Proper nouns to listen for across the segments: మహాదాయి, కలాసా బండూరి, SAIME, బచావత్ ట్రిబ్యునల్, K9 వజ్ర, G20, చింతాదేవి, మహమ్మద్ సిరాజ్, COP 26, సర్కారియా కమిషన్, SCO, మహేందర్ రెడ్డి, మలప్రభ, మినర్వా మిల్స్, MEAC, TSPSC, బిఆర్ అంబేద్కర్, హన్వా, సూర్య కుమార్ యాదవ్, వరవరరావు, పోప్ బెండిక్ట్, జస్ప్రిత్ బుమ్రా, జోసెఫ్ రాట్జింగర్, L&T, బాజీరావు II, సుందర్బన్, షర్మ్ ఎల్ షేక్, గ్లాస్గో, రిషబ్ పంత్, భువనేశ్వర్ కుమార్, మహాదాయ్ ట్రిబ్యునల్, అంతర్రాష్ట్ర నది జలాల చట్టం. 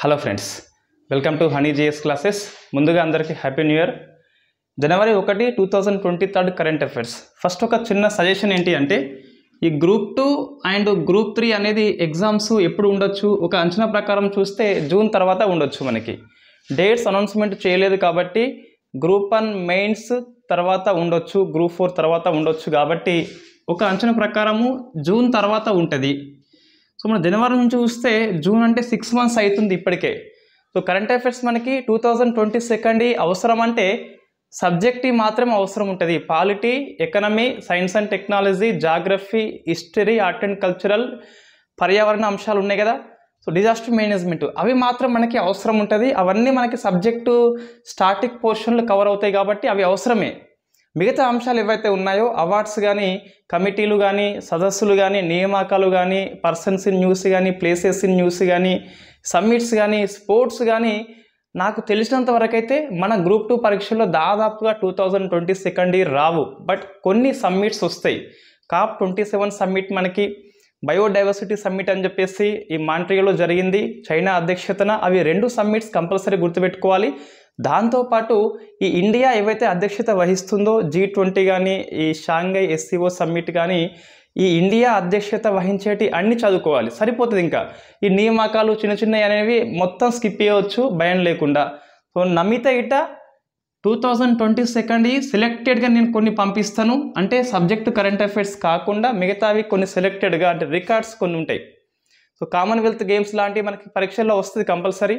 Hello friends, welcome to Honey GS classes. ముందుగా అందరికీ happy new year. జనవరి 1, 2023 current affairs. First ఒక చిన్న సజెషన్ ఏంటి అంటే, ఈ గ్రూప్ 2 అండ్ గ్రూప్ 3 అనేది ఎగ్జామ్స్ ఎప్పుడు ఉండొచ్చు, ఒక అంచనా ప్రకారం చూస్తే జూన్ తర్వాత ఉండొచ్చు. మనకి డేట్స్ అనౌన్స్మెంట్ చేయలేదు కాబట్టి గ్రూప్ 1 మెయిన్స్ తర్వాత ఉండొచ్చు, గ్రూప్ 4 తర్వాత ఉండొచ్చు. కాబట్టి ఒక అంచనా ప్రకారము జూన్ తర్వాత ఉంటుంది. సో మన జనవరి నుంచి చూస్తే జూన్ అంటే 6 months అవుతుంది ఇప్పటికే. సో కరెంట్ అఫైర్స్ మనకి 2022 అవసరం అంటే సబ్జెక్టి మాత్రమే అవసరం ఉంటుంది. Polity, economy, science and technology, geography, history, art and cultural, పర్యావరణ అంశాలు ఉన్నాయి కదా. సో డిజాస్టర్ మేనేజ్మెంట్ అవి మాత్రం మనకి అవసరం ఉంటుంది. అవన్నీ మనకి సబ్జెక్టు స్టాటిక్ పోర్షన్లు కవర్ అవుతాయి కాబట్టి అవి అవసరమే. మిగతా అంశాలు ఏవైతే ఉన్నాయో, అవార్డ్స్ కానీ, కమిటీలు కానీ, సదస్సులు కానీ, నియామకాలు కానీ, పర్సన్స్ ఇన్ న్యూస్ కానీ, ప్లేసెస్ ఇన్ న్యూస్ కానీ, సమ్మిట్స్ కానీ, స్పోర్ట్స్ కానీ, నాకు తెలిసినంత వరకైతే మన గ్రూప్ 2 పరీక్షల్లో దాదాపుగా 2022 రావు. బట్ కొన్ని సమ్మిట్స్ వస్తాయి. COP 27 సమ్మిట్ మనకి, బయోడైవర్సిటీ సమ్మిట్ అని చెప్పేసి ఈ మాంట్రియోలో జరిగింది చైనా అధ్యక్షతన. అవి 2 సమ్మిట్స్ కంపల్సరీ గుర్తుపెట్టుకోవాలి. దాంతోపాటు ఈ ఇండియా ఏవైతే అధ్యక్షత వహిస్తుందో, G20 కానీ, ఈ షాంఘై SCO సమ్మిట్ కానీ, ఈ ఇండియా అధ్యక్షత వహించేటి అన్ని చదువుకోవాలి, సరిపోతుంది. ఇంకా ఈ నియామకాలు చిన్న చిన్నవి అనేవి మొత్తం స్కిప్ చేయవచ్చు భయం లేకుండా. సో నమ్మితే ఇట 2022 సెలెక్టెడ్గా నేను కొన్ని పంపిస్తాను. అంటే సబ్జెక్టు కరెంట్ అఫైర్స్ కాకుండా మిగతావి కొన్ని సెలెక్టెడ్గా, అంటే రికార్డ్స్ కొన్ని ఉంటాయి. సో కామన్వెల్త్ గేమ్స్ లాంటివి మనకి పరీక్షల్లో వస్తుంది కంపల్సరీ.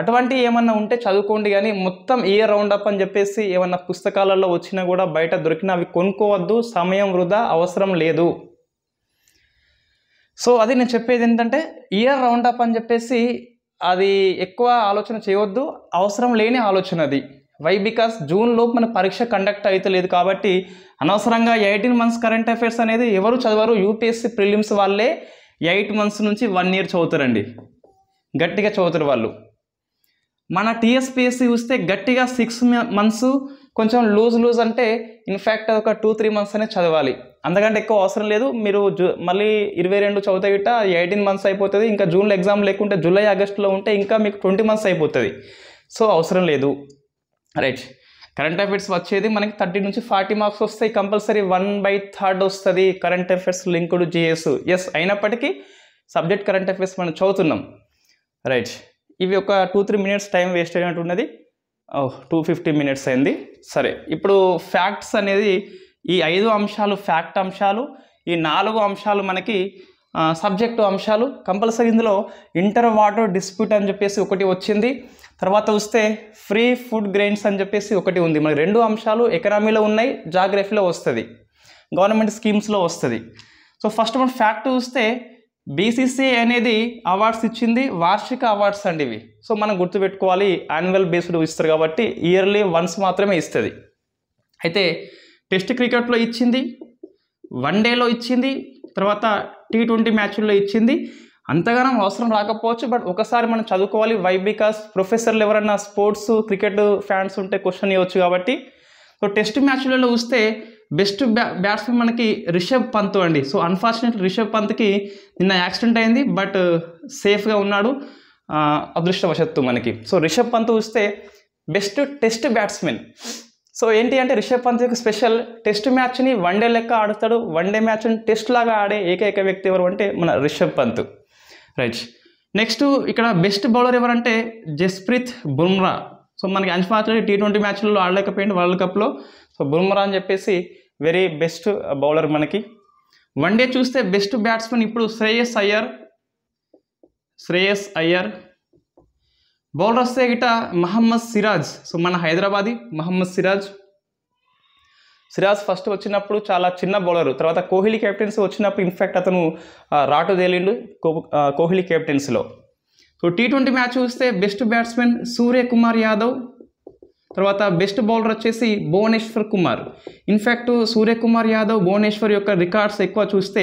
అటువంటి ఏమన్నా ఉంటే చదువుకోండి. కానీ మొత్తం ఇయర్ రౌండప్ అని చెప్పేసి ఏమన్నా పుస్తకాలలో వచ్చినా కూడా, బయట దొరికినా అవి కొనుక్కోవద్దు. సమయం వృధా, అవసరం లేదు. సో అది నేను చెప్పేది ఏంటంటే, ఇయర్ రౌండప్ అని చెప్పేసి అది ఎక్కువ ఆలోచన చేయవద్దు, అవసరం లేని ఆలోచన అది. వై? బికాస్ జూన్లోపు మన పరీక్ష కండక్ట్ అయితే లేదు కాబట్టి అనవసరంగా 18 months కరెంట్ అఫైర్స్ అనేది ఎవరు చదవరు. UPSC ప్రిలిమ్స్ వాళ్ళే 8 months నుంచి 1 year చదువుతారండి, గట్టిగా చదువుతారు వాళ్ళు. మన TSPSC చూస్తే గట్టిగా 6 months, కొంచెం లూజ్ అంటే ఇన్ఫ్యాక్ట్ ఒక 2-3 months అనే చదవాలి. అందుకంటే ఎక్కువ అవసరం లేదు. మీరు మళ్ళీ 22 చదివితే గిట్ట 18 months అయిపోతుంది. ఇంకా జూన్లో ఎగ్జామ్ లేకుంటే జూలై ఆగస్టులో ఉంటే ఇంకా మీకు 20 months అయిపోతుంది. సో అవసరం లేదు. రైట్, కరెంట్ అఫైర్స్ వచ్చేది మనకి 30 నుంచి 40 marks వస్తాయి కంపల్సరీ. 1/3 వస్తుంది current affairs linked GS. Yes, అయినప్పటికీ సబ్జెక్ట్ కరెంట్ అఫైర్స్ మనం చదువుతున్నాం. రైట్, ఇవి ఒక 2-3 minutes టైం వేస్ట్ అయినట్టు ఉన్నది. 250 minutes అయింది. సరే, ఇప్పుడు ఫ్యాక్ట్స్ అనేది ఈ 5 అంశాలు ఫ్యాక్ట్ అంశాలు, ఈ 4 అంశాలు మనకి సబ్జెక్టు అంశాలు కంపల్సరీ. ఇందులో ఇంటర్ వాటర్ డిస్ప్యూట్ అని చెప్పేసి ఒకటి వచ్చింది. తర్వాత వస్తే ఫ్రీ ఫుడ్ గ్రెయిన్స్ అని చెప్పేసి ఒకటి ఉంది. మనకి 2 అంశాలు ఎకనామీలో ఉన్నాయి, జాగ్రఫీలో వస్తుంది, గవర్నమెంట్ స్కీమ్స్లో వస్తుంది. సో ఫస్ట్ మనం ఫ్యాక్ట్ చూస్తే, BCCI అనేది అవార్డ్స్ ఇచ్చింది, వార్షిక అవార్డ్స్ అండి ఇవి. సో మనం గుర్తుపెట్టుకోవాలి, యాన్యువల్ బేస్డ్ ఇస్తారు కాబట్టి ఇయర్లీ వన్స్ మాత్రమే ఇస్తుంది. అయితే టెస్ట్ క్రికెట్లో ఇచ్చింది, 1 day ఇచ్చింది, తర్వాత T20 మ్యాచ్ల్లో ఇచ్చింది. అంతగానం అవసరం రాకపోవచ్చు, బట్ ఒకసారి మనం చదువుకోవాలి. వై? బికాస్ ప్రొఫెసర్లు ఎవరైనా స్పోర్ట్స్ క్రికెట్ ఫ్యాన్స్ ఉంటే క్వశ్చన్ ఇవ్వచ్చు కాబట్టి. సో టెస్ట్ మ్యాచ్లలో చూస్తే బెస్ట్ బ్యాట్స్మెన్ మనకి రిషబ్ పంత్ అండి. సో అన్ఫార్చునేట్లీ రిషబ్ పంత్కి నిన్న యాక్సిడెంట్ అయింది, బట్ సేఫ్గా ఉన్నాడు అదృష్టవశత్తు మనకి. సో రిషబ్ పంత్ చూస్తే బెస్ట్ టెస్ట్ బ్యాట్స్మెన్. సో ఏంటి అంటే రిషబ్ పంత్ యొక్క స్పెషల్, టెస్ట్ మ్యాచ్ని 1 day లెక్క ఆడుతాడు. 1 day మ్యాచ్ని టెస్ట్ లాగా ఆడే ఏకైక వ్యక్తి ఎవరు అంటే మన రిషబ్ పంత్. రైట్, నెక్స్ట్ ఇక్కడ బెస్ట్ బౌలర్ ఎవరంటే జస్ప్రిత్ బుమ్రా. సో మనకి అన్ఫార్చునేట్లీ T20 మ్యాచ్లలో ఆడలేకపోయింది వరల్డ్ కప్లో. సో బుమ్రా అని చెప్పేసి వెరీ బెస్ట్ బౌలర్ మనకి. 1 day చూస్తే బెస్ట్ బ్యాట్స్మెన్ ఇప్పుడు శ్రేయస్ అయ్యర్. బౌలర్ వస్తే గిట మహమ్మద్ సిరాజ్. సో మన హైదరాబాదీ మహమ్మద్ సిరాజ్ ఫస్ట్ వచ్చినప్పుడు చాలా చిన్న బౌలరు. తర్వాత కోహ్లీ కెప్టెన్సీ వచ్చినప్పుడు ఇన్ఫ్యాక్ట్ అతను రాటు తేలిండు కోహ్లీ కెప్టెన్సీలో. సో T20 మ్యాచ్ చూస్తే బెస్ట్ బ్యాట్స్మెన్ సూర్య కుమార్ యాదవ్. తర్వాత బెస్ట్ బౌలర్ వచ్చేసి భువనేశ్వర్ కుమార్. ఇన్ఫ్యాక్ట్ సూర్యకుమార్ యాదవ్, భువనేశ్వర్ యొక్క రికార్డ్స్ ఎక్కువ చూస్తే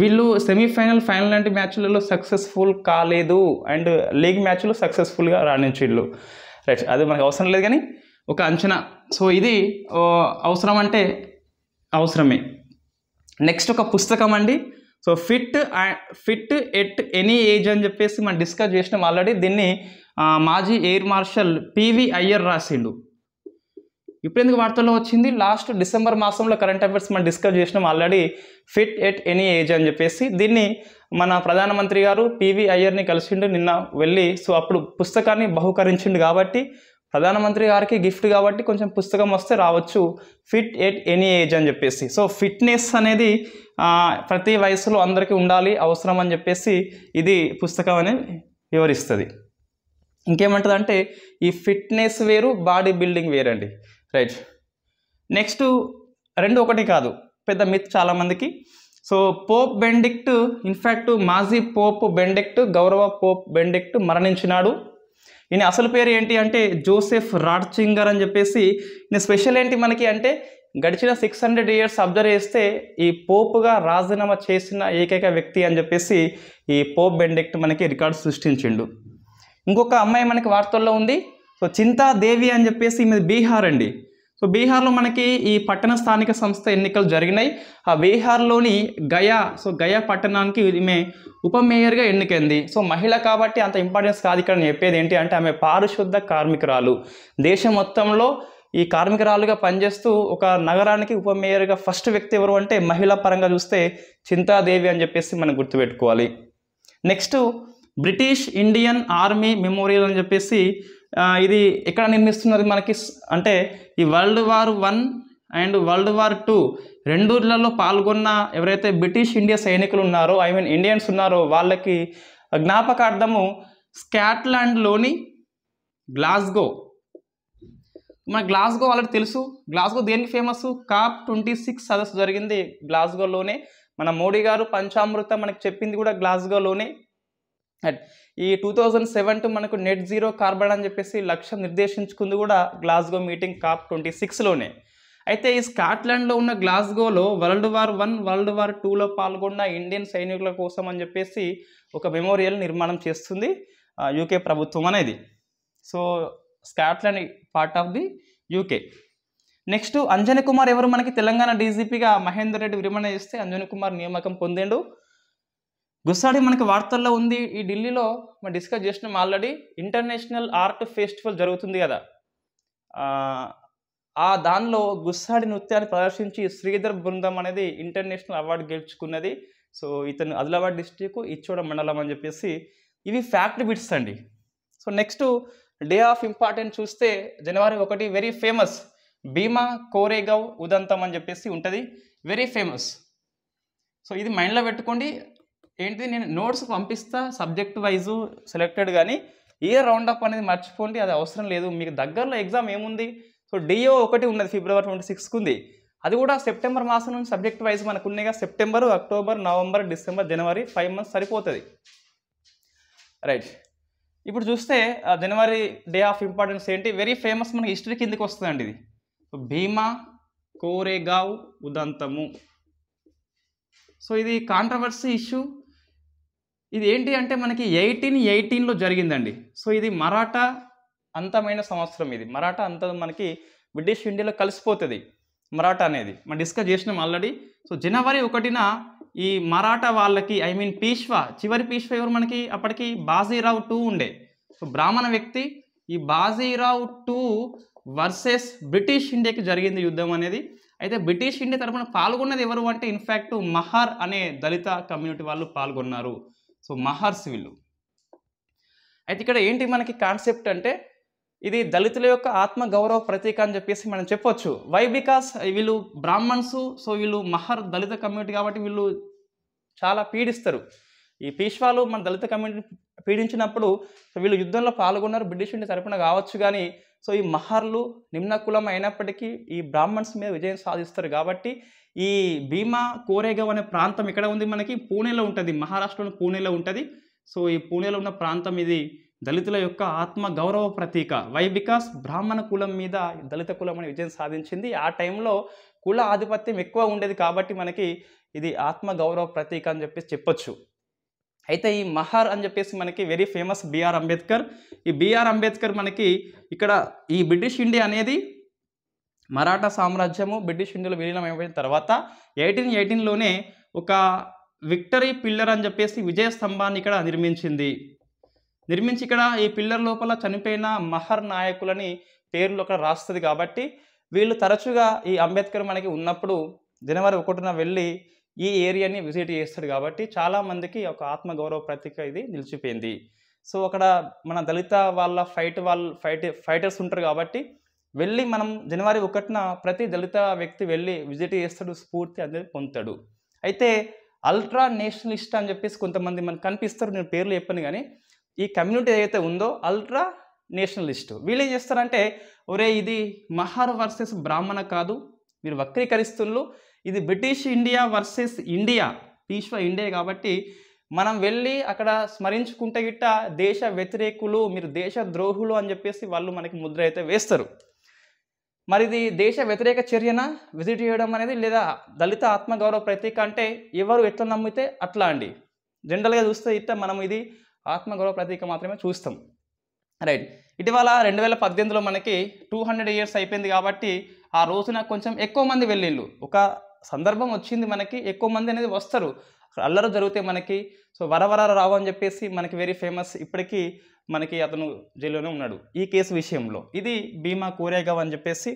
వీళ్ళు సెమీఫైనల్, ఫైనల్ లాంటి మ్యాచ్లలో సక్సెస్ఫుల్ కాలేదు అండ్ లీగ్ మ్యాచ్లు సక్సెస్ఫుల్గా రాణించిళ్ళు. రైట్, అది మనకు అవసరం లేదు కానీ ఒక అంచనా. సో ఇది అవసరం అంటే అవసరమే. నెక్స్ట్ ఒక పుస్తకం అండి. So fit at any age అని చెప్పేసి మనం డిస్కస్ చేసినాం ఆల్రెడీ. దీన్ని మాజీ ఎయిర్ మార్షల్ పివి అయ్యర్ రాసిండు. ఇప్పుడు ఎందుకు వార్తల్లో వచ్చింది, లాస్ట్ డిసెంబర్ మాసంలో కరెంట్ అఫైర్స్ మనం డిస్కస్ చేసినాం already. Fit at any age అని చెప్పేసి దీన్ని మన ప్రధానమంత్రి గారు పివి అయ్యర్ని కలిసిండు నిన్న వెళ్ళి. సో అప్పుడు పుస్తకాన్ని బహుకరించిండు కాబట్టి ప్రధానమంత్రి గారికి గిఫ్ట్ కాబట్టి కొంచెం పుస్తకం వస్తే రావచ్చు, ఫిట్ ఎట్ ఎనీ ఏజ్ అని చెప్పేసి. సో ఫిట్నెస్ అనేది ప్రతి వయసులో అందరికీ ఉండాలి అవసరం అని చెప్పేసి ఇది పుస్తకం అనేది వివరిస్తుంది. ఇంకేమంటుంది అంటే ఈ ఫిట్నెస్ వేరు బాడీ బిల్డింగ్ వేరండి, రైట్. నెక్స్ట్ రెండు ఒకటి కాదు, పెద్ద మిత్ చాలామందికి. సో పోప్ బెండిక్ట్, ఇన్ఫ్యాక్ట్ మాజీ పోప్ బెండిక్ట్, గౌరవ పోప్ బెండిక్ట్ మరణించినాడు. ఈయన అసలు పేరు ఏంటి అంటే జోసెఫ్ రాట్జింగర్ అని చెప్పేసి. ఈయన స్పెషల్ ఏంటి మనకి అంటే గడిచిన 600 years అబ్జర్వ్ చేస్తే ఈ పోపుగా రాజీనామా చేసిన ఏకైక వ్యక్తి అని చెప్పేసి ఈ పోప్ బెండిక్ట్ మనకి రికార్డు సృష్టించిండు. ఇంకొక అమ్మాయి మనకి వార్తల్లో ఉంది, సో చింతాదేవి అని చెప్పేసి, ఈమె బీహార్ అండి. సో బీహార్లో మనకి ఈ పట్టణ స్థానిక సంస్థ ఎన్నికలు జరిగినాయి. ఆ బీహార్లోని గయా, సో గయా పట్టణానికి ఈమె ఉప మేయర్గా ఎన్నికైంది. సో మహిళ కాబట్టి అంత ఇంపార్టెన్స్ కాదు. ఇక్కడ నేను చెప్పేది ఏంటి అంటే ఆమె పారిశుద్ధ కార్మికురాలు, దేశం మొత్తంలో ఈ కార్మికురాలుగా పనిచేస్తూ ఒక నగరానికి ఉప మేయర్గా ఫస్ట్ వ్యక్తి ఎవరు అంటే మహిళా పరంగా చూస్తే చింతాదేవి అని చెప్పేసి మనం గుర్తుపెట్టుకోవాలి. Next British Indian army memorial అని చెప్పేసి, ఇది ఎక్కడ నిర్మిస్తున్నది మనకి అంటే ఈ World War I and World War II రెండూళ్ళలో పాల్గొన్న ఎవరైతే బ్రిటిష్ ఇండియా సైనికులు ఉన్నారో, ఐ మీన్ ఇండియన్స్ ఉన్నారో వాళ్ళకి జ్ఞాపకార్థము స్కాట్లాండ్లోని గ్లాస్గో. మన గ్లాస్గో వాళ్ళకి తెలుసు. గ్లాస్గో దేనికి ఫేమస్, COP 26 సదస్సు జరిగింది గ్లాస్గోలోనే. మన మోడీ గారు పంచామృతం మనకి చెప్పింది కూడా గ్లాస్గోలోనే. ఈ 2007 మనకు నెట్ జీరో కార్బన్ అని చెప్పేసి లక్ష్యం నిర్దేశించుకుంది కూడా గ్లాస్గో మీటింగ్ COP 26లోనే. అయితే ఈ స్కాట్లాండ్లో ఉన్న గ్లాస్గోలో World War I World War IIలో పాల్గొన్న ఇండియన్ సైనికుల కోసం అని చెప్పేసి ఒక మెమోరియల్ నిర్మాణం చేస్తుంది యూకే ప్రభుత్వం అనేది. So Scotland part of the UK. Next Anjani Kumar ఎవరు మనకి తెలంగాణ డీజీపీగా మహేందర్ రెడ్డి విరమణ చేస్తే అంజని కుమార్ నియామకం పొందిండు. గుస్సాడి మనకి వార్తల్లో ఉంది. ఈ ఢిల్లీలో మనం డిస్కస్ చేసినాం ఆల్రెడీ, ఇంటర్నేషనల్ ఆర్ట్ ఫెస్టివల్ జరుగుతుంది కదా, ఆ దానిలో గుస్సాడి నృత్యాన్ని ప్రదర్శించి శ్రీధర్ బృందం అనేది ఇంటర్నేషనల్ అవార్డు గెలుచుకున్నది. సో ఇతను ఆదిలాబాద్ డిస్టిక్ ఇచ్చోడ మండలం అని చెప్పేసి. ఇవి ఫ్యాక్ట్ బిట్స్ అండి. So next day of important చూస్తే జనవరి 1 వెరీ ఫేమస్ భీమా కోరేగావ్ ఉదంతం అని చెప్పేసి ఉంటుంది, వెరీ ఫేమస్. సో ఇది మైండ్లో పెట్టుకోండి. ఏంటి నేను నోట్స్ పంపిస్తా సబ్జెక్ట్ వైజు సెలెక్టెడ్, కానీ ఏ రౌండ్ అప్ అనేది మర్చిపోండి, అది అవసరం లేదు. మీకు దగ్గరలో ఎగ్జామ్ ఏముంది, సో DO 1 ఉన్నది February 26 ఉంది. అది కూడా సెప్టెంబర్ మాసం నుంచి సబ్జెక్ట్ వైజ్ మనకు ఉన్నాయిగా, September, October, November, December, January, 5 months సరిపోతుంది, రైట్. ఇప్పుడు చూస్తే జనవరి డే ఆఫ్ ఇంపార్టెన్స్ ఏంటి, వెరీ ఫేమస్ మనకి హిస్టరీ కిందకి వస్తుందండి ఇది, భీమా కోరేగావ్ ఉదంతము. సో ఇది కాంట్రవర్సీ ఇష్యూ. ఇది ఏంటి అంటే మనకి 1818లో జరిగిందండి. సో ఇది మరాఠా అంతమైన సంవత్సరం. ఇది మరాఠా అంత మనకి బ్రిటిష్ ఇండియాలో కలిసిపోతుంది మరాఠా అనేది, మనం డిస్కస్ చేసినాం ఆల్రెడీ. సో జనవరి 1 ఈ మరాఠా వాళ్ళకి, ఐ మీన్ పీష్వా, చివరి పీష్వా ఎవరు మనకి అప్పటికి బాజీరావు II ఉండే. సో బ్రాహ్మణ వ్యక్తి. ఈ బాజీరావు II వర్సెస్ బ్రిటిష్ ఇండియాకి జరిగింది యుద్ధం అనేది. అయితే బ్రిటిష్ ఇండియా తరఫున పాల్గొన్నది ఎవరు అంటే ఇన్ఫ్యాక్ట్ మహర్ అనే దళిత కమ్యూనిటీ వాళ్ళు పాల్గొన్నారు. సో మహర్స్ వీళ్ళు. అయితే ఇక్కడ ఏంటి మనకి కాన్సెప్ట్ అంటే ఇది దళితుల యొక్క ఆత్మగౌరవ ప్రతీక అని చెప్పేసి మనం చెప్పొచ్చు. వై, బికాస్ వీళ్ళు బ్రాహ్మణ్స్, సో వీళ్ళు మహర్ దళిత కమ్యూనిటీ కాబట్టి వీళ్ళు చాలా పీడిస్తారు. ఈ పీష్వాలు మన దళిత కమ్యూనిటీని పీడించినప్పుడు వీళ్ళు యుద్ధంలో పాల్గొన్నారు బ్రిటిష్ ఇండియా తరఫున కావచ్చు, కానీ సో ఈ మహర్లు నిమ్న కులం అయినప్పటికీ ఈ బ్రాహ్మణ్స్ మీద విజయం సాధిస్తారు కాబట్టి ఈ భీమా కోరేగావ్ అనే ప్రాంతం ఇక్కడ ఉంది మనకి, పూణేలో ఉంటుంది, మహారాష్ట్రలో పూణేలో ఉంటుంది. సో ఈ పూణేలో ఉన్న ప్రాంతం ఇది దళితుల యొక్క ఆత్మ గౌరవ ప్రతీక. వై, బికాస్ బ్రాహ్మణ కులం మీద దళిత కులం అనే విజయం సాధించింది. ఆ టైంలో కుల ఆధిపత్యం ఎక్కువ ఉండేది కాబట్టి మనకి ఇది ఆత్మ గౌరవ ప్రతీక అని చెప్పేసి చెప్పొచ్చు. అయితే ఈ మహర్ అని చెప్పేసి మనకి వెరీ ఫేమస్ బిఆర్ అంబేద్కర్. ఈ బిఆర్ అంబేద్కర్ మనకి ఇక్కడ ఈ బ్రిటిష్ ఇండియా అనేది మరాఠా సామ్రాజ్యము బ్రిటిష్ ఇండియాలో విలీనం అయిపోయిన తర్వాత 1818లోనే ఒక విక్టరీ పిల్లర్ అని చెప్పేసి విజయ స్తంభాన్ని ఇక్కడ నిర్మించింది. నిర్మించి ఇక్కడ ఈ పిల్లర్ లోపల చనిపోయిన మహర్ నాయకులని పేర్లు అక్కడ రాస్తుంది. కాబట్టి వీళ్ళు తరచుగా ఈ అంబేద్కర్ మనకి ఉన్నప్పుడు జనవరి 1న వెళ్ళి ఈ ఏరియాని విజిట్ చేస్తాడు. కాబట్టి చాలామందికి ఒక ఆత్మగౌరవ ప్రతీక ఇది నిలిచిపోయింది. సో అక్కడ మన దళిత వాళ్ళ ఫైటర్స్ ఉంటారు. కాబట్టి వెళ్ళి మనం జనవరి 1న ప్రతి దళిత వ్యక్తి వెళ్ళి విజిట్ చేస్తాడు, స్ఫూర్తి అనేది పొందుతాడు. అయితే అల్ట్రా నేషనలిస్ట్ అని చెప్పేసి కొంతమంది మనకు కనిపిస్తారు, నేను పేర్లు చెప్పాను. కానీ ఈ కమ్యూనిటీ ఏదైతే ఉందో అల్ట్రా నేషనలిస్ట్, వీళ్ళు ఏం చేస్తారంటే ఒరే ఇది మహార్ వర్సెస్ బ్రాహ్మణ కాదు, మీరు వక్రీకరిస్తున్నారు, ఇది British India versus India, Peshwa India. కాబట్టి మనం వెళ్ళి అక్కడ స్మరించుకుంటే గిట్ట దేశ వ్యతిరేకులు, మీరు దేశ ద్రోహులు అని చెప్పేసి వాళ్ళు మనకి ముద్ర అయితే వేస్తారు. మరి ఇది దేశ వ్యతిరేక చర్యన విజిట్ చేయడం అనేది, లేదా దళిత ఆత్మగౌరవ ప్రతీక అంటే ఎవరు ఎట్లా నమ్మితే అట్లా అండి. జనరల్గా చూస్తే ఇట్లా మనం ఇది ఆత్మగౌరవ ప్రతీక మాత్రమే చూస్తాం. రైట్. ఇటీవల 2018లో మనకి 200 years అయిపోయింది. కాబట్టి ఆ రోజున కొంచెం ఎక్కువ మంది వెళ్ళిళ్ళు, ఒక సందర్భం వచ్చింది, మనకి ఎక్కువ మంది అనేది వస్తారు, అల్లరు జరిగితే మనకి. సో వరవరరావు అని చెప్పేసి మనకి వెరీ ఫేమస్, ఇప్పటికీ మనకి అతను జైల్లోనే ఉన్నాడు ఈ కేసు విషయంలో. ఇది భీమా కోరేగావ్ అని చెప్పేసి.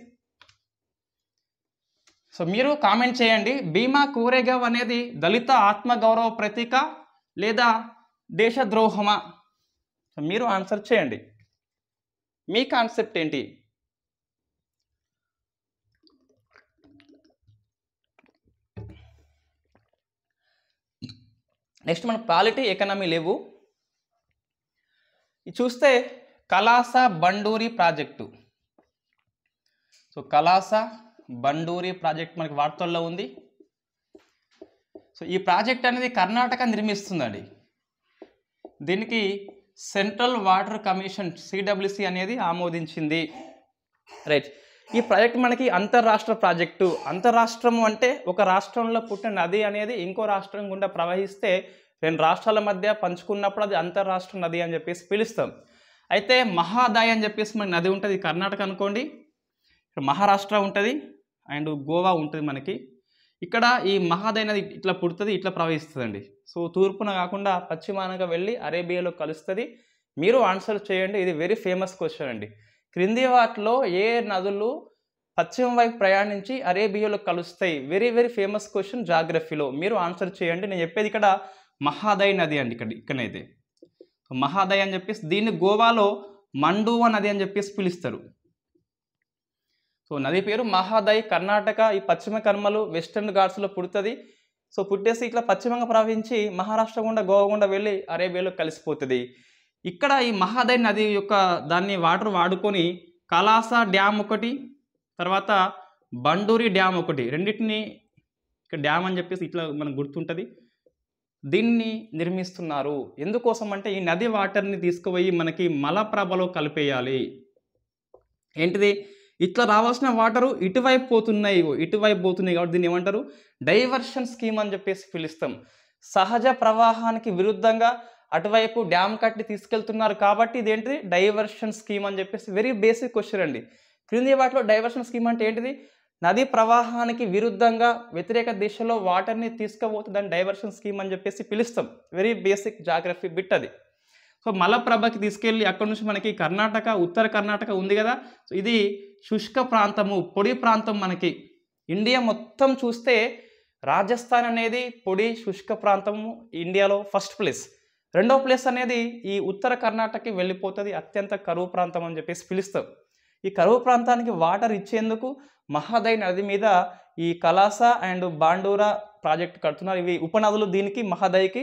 సో మీరు కామెంట్ చేయండి, భీమా కోరేగావ్ అనేది దళిత ఆత్మగౌరవ ప్రతీక లేదా దేశద్రోహమా? మీరు ఆన్సర్ చేయండి, మీ కాన్సెప్ట్ ఏంటి? నెక్స్ట్ మన పాలిటీ ఎకనామీ లేవు. ఇది చూస్తే కలాసా బండూరి project. So కలాసా బండూరి project మనకి వార్తల్లో ఉంది. సో ఈ ప్రాజెక్ట్ అనేది కర్ణాటక నిర్మిస్తుందండి. దీనికి సెంట్రల్ వాటర్ కమిషన్ సిడబ్ల్యూసి అనేది ఆమోదించింది. రైట్. ఈ ప్రాజెక్ట్ మనకి అంతర్రాష్ట్ర ప్రాజెక్టు. అంతర్రాష్ట్రము అంటే ఒక రాష్ట్రంలో పుట్టిన నది అనేది ఇంకో రాష్ట్రం గుండా ప్రవహిస్తే 2 రాష్ట్రాల మధ్య పంచుకున్నప్పుడు అది అంతర్రాష్ట్ర నది అని చెప్పేసి పిలుస్తాం. అయితే మహాదాయి అని చెప్పేసి మనకి నది ఉంటుంది, కర్ణాటక అనుకోండి, ఇక్కడ మహారాష్ట్ర ఉంటుంది అండ్ గోవా ఉంటుంది మనకి. ఇక్కడ ఈ మహాదాయి నది ఇట్లా పుడుతుంది, ఇట్లా ప్రవహిస్తుందండి. సో తూర్పున కాకుండా పశ్చిమానగా వెళ్ళి అరేబియాలో కలుస్తుంది. మీరు ఆన్సర్ చేయండి, ఇది వెరీ ఫేమస్ క్వశ్చన్ అండి. క్రింది వాటిలో ఏ నదులు పశ్చిమ వైపు ప్రయాణించి అరేబియాలో కలుస్తాయి? వెరీ వెరీ ఫేమస్ క్వశ్చన్ జాగ్రఫీలో. మీరు ఆన్సర్ చేయండి. నేను చెప్పేది ఇక్కడ మహాదాయి నది అండి. ఇక్కడైతే మహాదాయి అని చెప్పేసి, దీన్ని గోవాలో మండువ నది అని చెప్పేసి పిలుస్తారు. సో నది పేరు మహాదాయి. కర్ణాటక ఈ పశ్చిమ కర్మలు వెస్టర్న్ ఘాట్స్లో పుడుతుంది. సో పుట్టేసి ఇట్లా పశ్చిమంగా ప్రవహించి మహారాష్ట్ర గుండా గోవా గుండా వెళ్ళి అరేబియాలో కలిసిపోతుంది. ఇక్కడ ఈ మహాదాయి నది యొక్క దాన్ని వాటర్ వాడుకొని కలాసా డ్యామ్ ఒకటి, తర్వాత బండూరి డ్యామ్ ఒకటి, రెండింటిని ఇక్కడ డ్యామ్ అని చెప్పేసి ఇట్లా మనకు గుర్తుంటుంది, దీన్ని నిర్మిస్తున్నారు. ఎందుకోసం అంటే ఈ నది వాటర్ని తీసుకుపోయి మనకి మలప్రభలో కలిపేయాలి. ఏంటిది, ఇట్లా రావాల్సిన వాటరు ఇటువైపు పోతున్నాయి, ఇటువైపు పోతున్నాయి. కాబట్టి దీన్ని ఏమంటారు, డైవర్షన్ స్కీమ్ అని చెప్పేసి పిలుస్తాం. సహజ ప్రవాహానికి విరుద్ధంగా అటువైపు డ్యామ్ కట్టి తీసుకెళ్తున్నారు. కాబట్టి ఇదేంటిది, డైవర్షన్ స్కీమ్ అని చెప్పేసి వెరీ బేసిక్ క్వశ్చన్ అండి. క్రింది వాటిలో డైవర్షన్ స్కీమ్ అంటే ఏంటిది, నది ప్రవాహానికి విరుద్ధంగా వ్యతిరేక దిశలో వాటర్ని తీసుకుపోతే దాన్ని డైవర్షన్ స్కీమ్ అని చెప్పేసి పిలుస్తాం. వెరీ బేసిక్ జాగ్రఫీ బిట్ అది. సో మలప్రభకి తీసుకెళ్ళి అక్కడి నుంచి మనకి కర్ణాటక, ఉత్తర కర్ణాటక ఉంది కదా, సో ఇది శుష్క ప్రాంతము, పొడి ప్రాంతం. మనకి ఇండియా మొత్తం చూస్తే రాజస్థాన్ అనేది పొడి శుష్క ప్రాంతము, ఇండియాలో ఫస్ట్ ప్లేస్. రెండో ప్లేస్ అనేది ఈ ఉత్తర కర్ణాటకకి వెళ్ళిపోతుంది, అత్యంత కరువు ప్రాంతం అని చెప్పేసి పిలుస్తాం. ఈ కరువు ప్రాంతానికి వాటర్ ఇచ్చేందుకు మహాదాయి నది మీద ఈ కలాసా అండ్ బాండూరా ప్రాజెక్టు కడుతున్నారు. ఇవి ఉపనదులు దీనికి, మహాదాయికి.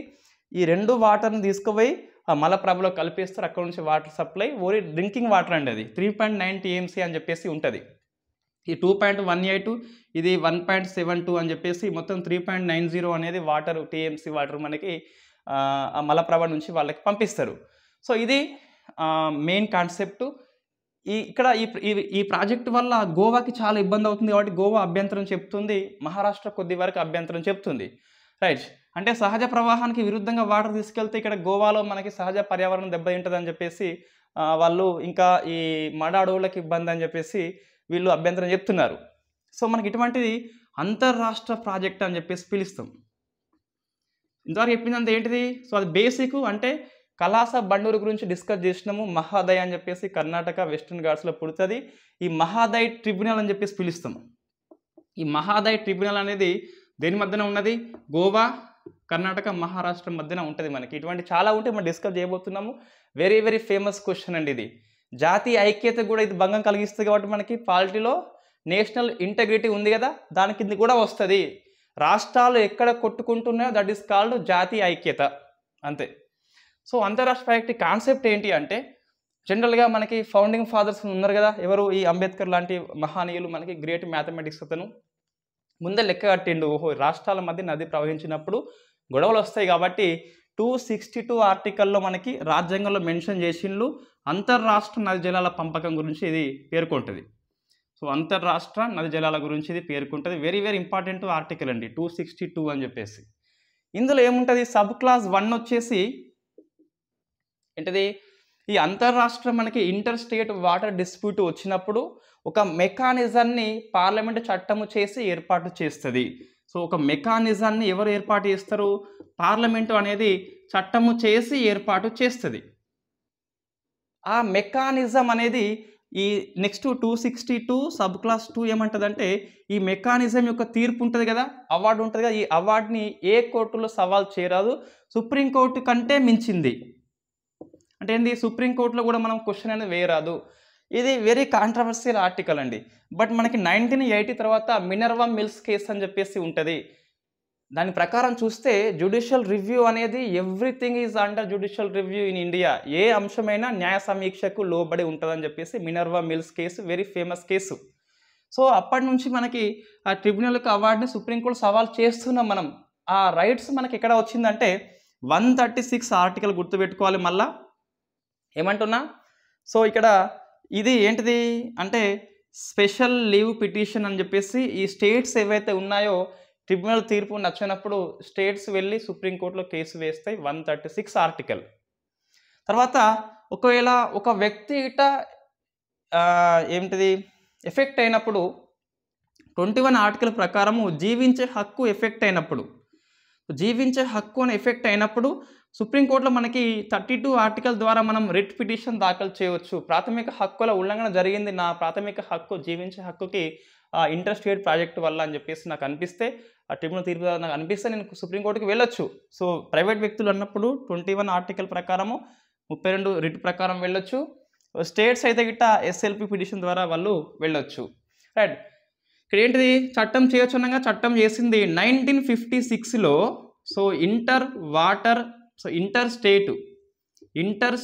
ఈ రెండు వాటర్ని తీసుకుపోయి ఆ మలప్రభలో కలిపేస్తారు. అక్కడ నుంచి వాటర్ సప్లై ఓరి డ్రింకింగ్ వాటర్ అండి. అది 3.9 TMC అని చెప్పేసి ఉంటుంది. ఈ 2.18, ఇది 1.72 అని చెప్పేసి, మొత్తం 3.90 అనేది వాటర్, టీఎంసీ వాటర్ మనకి ఆ మలప్రభ నుంచి వాళ్ళకి పంపిస్తారు. సో ఇది మెయిన్ కాన్సెప్ట్. ఇక్కడ ఈ ప్రాజెక్ట్ వల్ల గోవాకి చాలా ఇబ్బంది అవుతుంది. కాబట్టి గోవా అభ్యంతరం చెప్తుంది, మహారాష్ట్ర కొద్ది వరకు అభ్యంతరం చెప్తుంది. రైట్. అంటే సహజ ప్రవాహానికి విరుద్ధంగా వాటర్ తీసుకెళ్తే ఇక్కడ గోవాలో మనకి సహజ పర్యావరణం దెబ్బతింటుంది అని చెప్పేసి వాళ్ళు, ఇంకా ఈ మడ అడవులకు ఇబ్బంది అని చెప్పేసి వీళ్ళు అభ్యంతరం చెప్తున్నారు. సో మనకి ఇటువంటిది అంతర్రాష్ట్ర ప్రాజెక్ట్ అని చెప్పేసి పిలుస్తాం. ఇంతవరకు చెప్పిందంతా ఏంటిది? సో అది బేసిక్ అంటే కలాస బండూరు గురించి డిస్కస్ చేసినాము. మహాదాయ్ అని చెప్పేసి కర్ణాటక వెస్టర్న్ ఘాట్స్లో పుడుతుంది. ఈ మహాదాయ్ ట్రిబ్యునల్ అని చెప్పేసి పిలుస్తాము. ఈ మహాదాయ్ ట్రిబ్యునల్ అనేది దేని మధ్యన ఉన్నది? గోవా, కర్ణాటక, మహారాష్ట్ర మధ్యన ఉంటుంది. మనకి ఇటువంటి చాలా ఉంటే మనం డిస్కస్ చేయబోతున్నాము. వెరీ వెరీ ఫేమస్ క్వశ్చన్ అండి ఇది. జాతీయ ఐక్యత కూడా ఇది భంగం కలిగిస్తుంది. కాబట్టి మనకి పార్టీలో నేషనల్ ఇంటెగ్రిటీ ఉంది కదా, దాని కింద కూడా వస్తుంది. రాష్ట్రాలు ఎక్కడ కొట్టుకుంటున్నాయో దట్ ఈస్ కాల్డ్ జాతీయ ఐక్యత, అంతే. సో అంతర్రాష్ట్ర ఫ్యాక్టరీ కాన్సెప్ట్ ఏంటి అంటే, జనరల్గా మనకి ఫౌండింగ్ ఫాదర్స్ ఉన్నారు కదా, ఎవరు? ఈ అంబేద్కర్ లాంటి మహానీయులు. మనకి గ్రేట్ మ్యాథమెటిక్స్ అతను ముందే లెక్క కట్టిండు, ఓహో రాష్ట్రాల మధ్య నది ప్రవహించినప్పుడు గొడవలు వస్తాయి కాబట్టి 262 ఆర్టికల్లో మనకి రాజ్యాంగంలో మెన్షన్ చేసిండ్లు అంతర్రాష్ట్ర నది జలాల పంపకం గురించి ఇది పేర్కొంటుంది. సో అంతర్రాష్ట్ర నది జలాల గురించి ఇది పేర్కొంటుంది. వెరీ వెరీ ఇంపార్టెంట్ ఆర్టికల్ అండి 262 అని చెప్పేసి. ఇందులో ఏముంటుంది? సబ్ క్లాస్ 1 వచ్చేసి ఏంటిది? ఈ అంతర్రాష్ట్ర మనకి ఇంటర్ స్టేట్ వాటర్ డిస్ప్యూట్ వచ్చినప్పుడు ఒక మెకానిజాన్ని పార్లమెంట్ చట్టము చేసి ఏర్పాటు చేస్తుంది. సో ఒక మెకానిజాన్ని ఎవరు ఏర్పాటు చేస్తారు? పార్లమెంటు అనేది చట్టము చేసి ఏర్పాటు చేస్తుంది. ఆ మెకానిజం అనేది ఈ నెక్స్ట్ 262 సబ్ క్లాస్ 2 ఏమంటుందంటే, ఈ మెకానిజం యొక్క తీర్పు ఉంటుంది కదా, అవార్డు ఉంటుంది కదా, ఈ అవార్డుని ఏ కోర్టులో సవాల్ చేయరాదు, సుప్రీంకోర్టు కంటే మించింది. అంటే ఏంటి? సుప్రీంకోర్టులో కూడా మనం క్వశ్చన్ అనేది వేయరాదు. ఇది వెరీ కాంట్రవర్సియల్ ఆర్టికల్ అండి. బట్ మనకి 1980 తర్వాత మినర్వా మిల్స్ కేసు అని చెప్పేసి ఉంటుంది. దాని ప్రకారం చూస్తే జ్యుడిషియల్ రివ్యూ అనేది everything is under judicial review in India. ఏ అంశమైనా న్యాయ సమీక్షకు లోబడి ఉంటుందని చెప్పేసి మినర్వా మిల్స్ case very famous case. So అప్పటి నుంచి మనకి ఆ ట్రిబ్యునల్కి అవార్డుని సుప్రీంకోర్టు సవాల్ చేస్తున్నాం మనం. ఆ రైట్స్ మనకి ఎక్కడ వచ్చిందంటే 136 ఆర్టికల్ గుర్తుపెట్టుకోవాలి. మళ్ళా ఏమంటున్నా? సో ఇక్కడ ఇది ఏంటిది అంటే స్పెషల్ లీవ్ పిటిషన్ అని చెప్పేసి ఈ స్టేట్స్ ఏవైతే ఉన్నాయో ట్రిబ్యునల్ తీర్పు నచ్చినప్పుడు స్టేట్స్ వెళ్ళి సుప్రీంకోర్టులో కేసు వేస్తాయి. 136 ఆర్టికల్. తర్వాత ఒకవేళ ఒక వ్యక్తి ఇట ఏంటిది ఎఫెక్ట్ అయినప్పుడు 21 ఆర్టికల్ ప్రకారము జీవించే హక్కు ఎఫెక్ట్ అయినప్పుడు, జీవించే హక్కు అని ఎఫెక్ట్ అయినప్పుడు సుప్రీంకోర్టులో మనకి 32 ఆర్టికల్ ద్వారా మనం రిట్ పిటిషన్ దాఖలు చేయవచ్చు. ప్రాథమిక హక్కుల ఉల్లంఘన జరిగింది, నా ప్రాథమిక హక్కు జీవించే హక్కుకి ఇంటర్ స్టేట్ ప్రాజెక్ట్ వల్ల అని చెప్పేసి నాకు అనిపిస్తే, ఆ ట్రిబ్యునల్ తీర్పు నాకు అనిపిస్తే నేను సుప్రీంకోర్టుకి వెళ్ళొచ్చు. సో ప్రైవేట్ వ్యక్తులు అన్నప్పుడు 21 ఆర్టికల్ ప్రకారము 32 రిట్ ప్రకారం వెళ్ళొచ్చు. స్టేట్స్ అయితే గిట్ట ఎస్ఎల్పి పిటిషన్ ద్వారా వాళ్ళు వెళ్ళొచ్చు. రైట్. ఇక్కడ ఏంటిది? చట్టం చేయొచ్చు అనగా చట్టం చేసింది 1956లో. So inter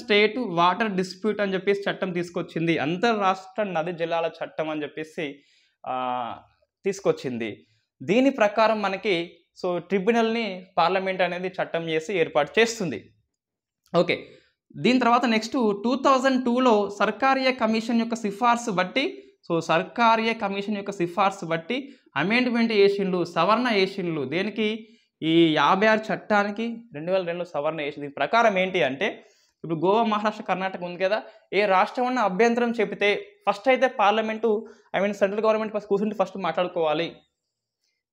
state water dispute అని చెప్పేసి చట్టం తీసుకొచ్చింది. అంతర్రాష్ట్ర నది జలాల చట్టం అని చెప్పేసి తీసుకొచ్చింది. దీని ప్రకారం మనకి సో ట్రిబ్యునల్ని పార్లమెంట్ అనేది చట్టం చేసి ఏర్పాటు చేస్తుంది. ఓకే. దీని తర్వాత నెక్స్ట్ 2002లో సర్కారీయ కమిషన్ యొక్క సిఫార్సు బట్టి, సో సర్కారీయ కమిషన్ యొక్క సిఫార్సు బట్టి అమెండ్మెంట్ చేసిండ్లు, సవరణ చేసిండ్లు. దేనికి? ఈ 56 చట్టానికి 2002 సవరణ చేసింది. దీని ప్రకారం ఏంటి అంటే, ఇప్పుడు గోవా, మహారాష్ట్ర, కర్ణాటక ఉంది కదా, ఏ రాష్ట్రం అన్న అభ్యంతరం చెబితే ఫస్ట్ అయితే పార్లమెంటు సెంట్రల్ గవర్నమెంట్ ఫస్ట్ కూర్చుంటే ఫస్ట్ మాట్లాడుకోవాలి.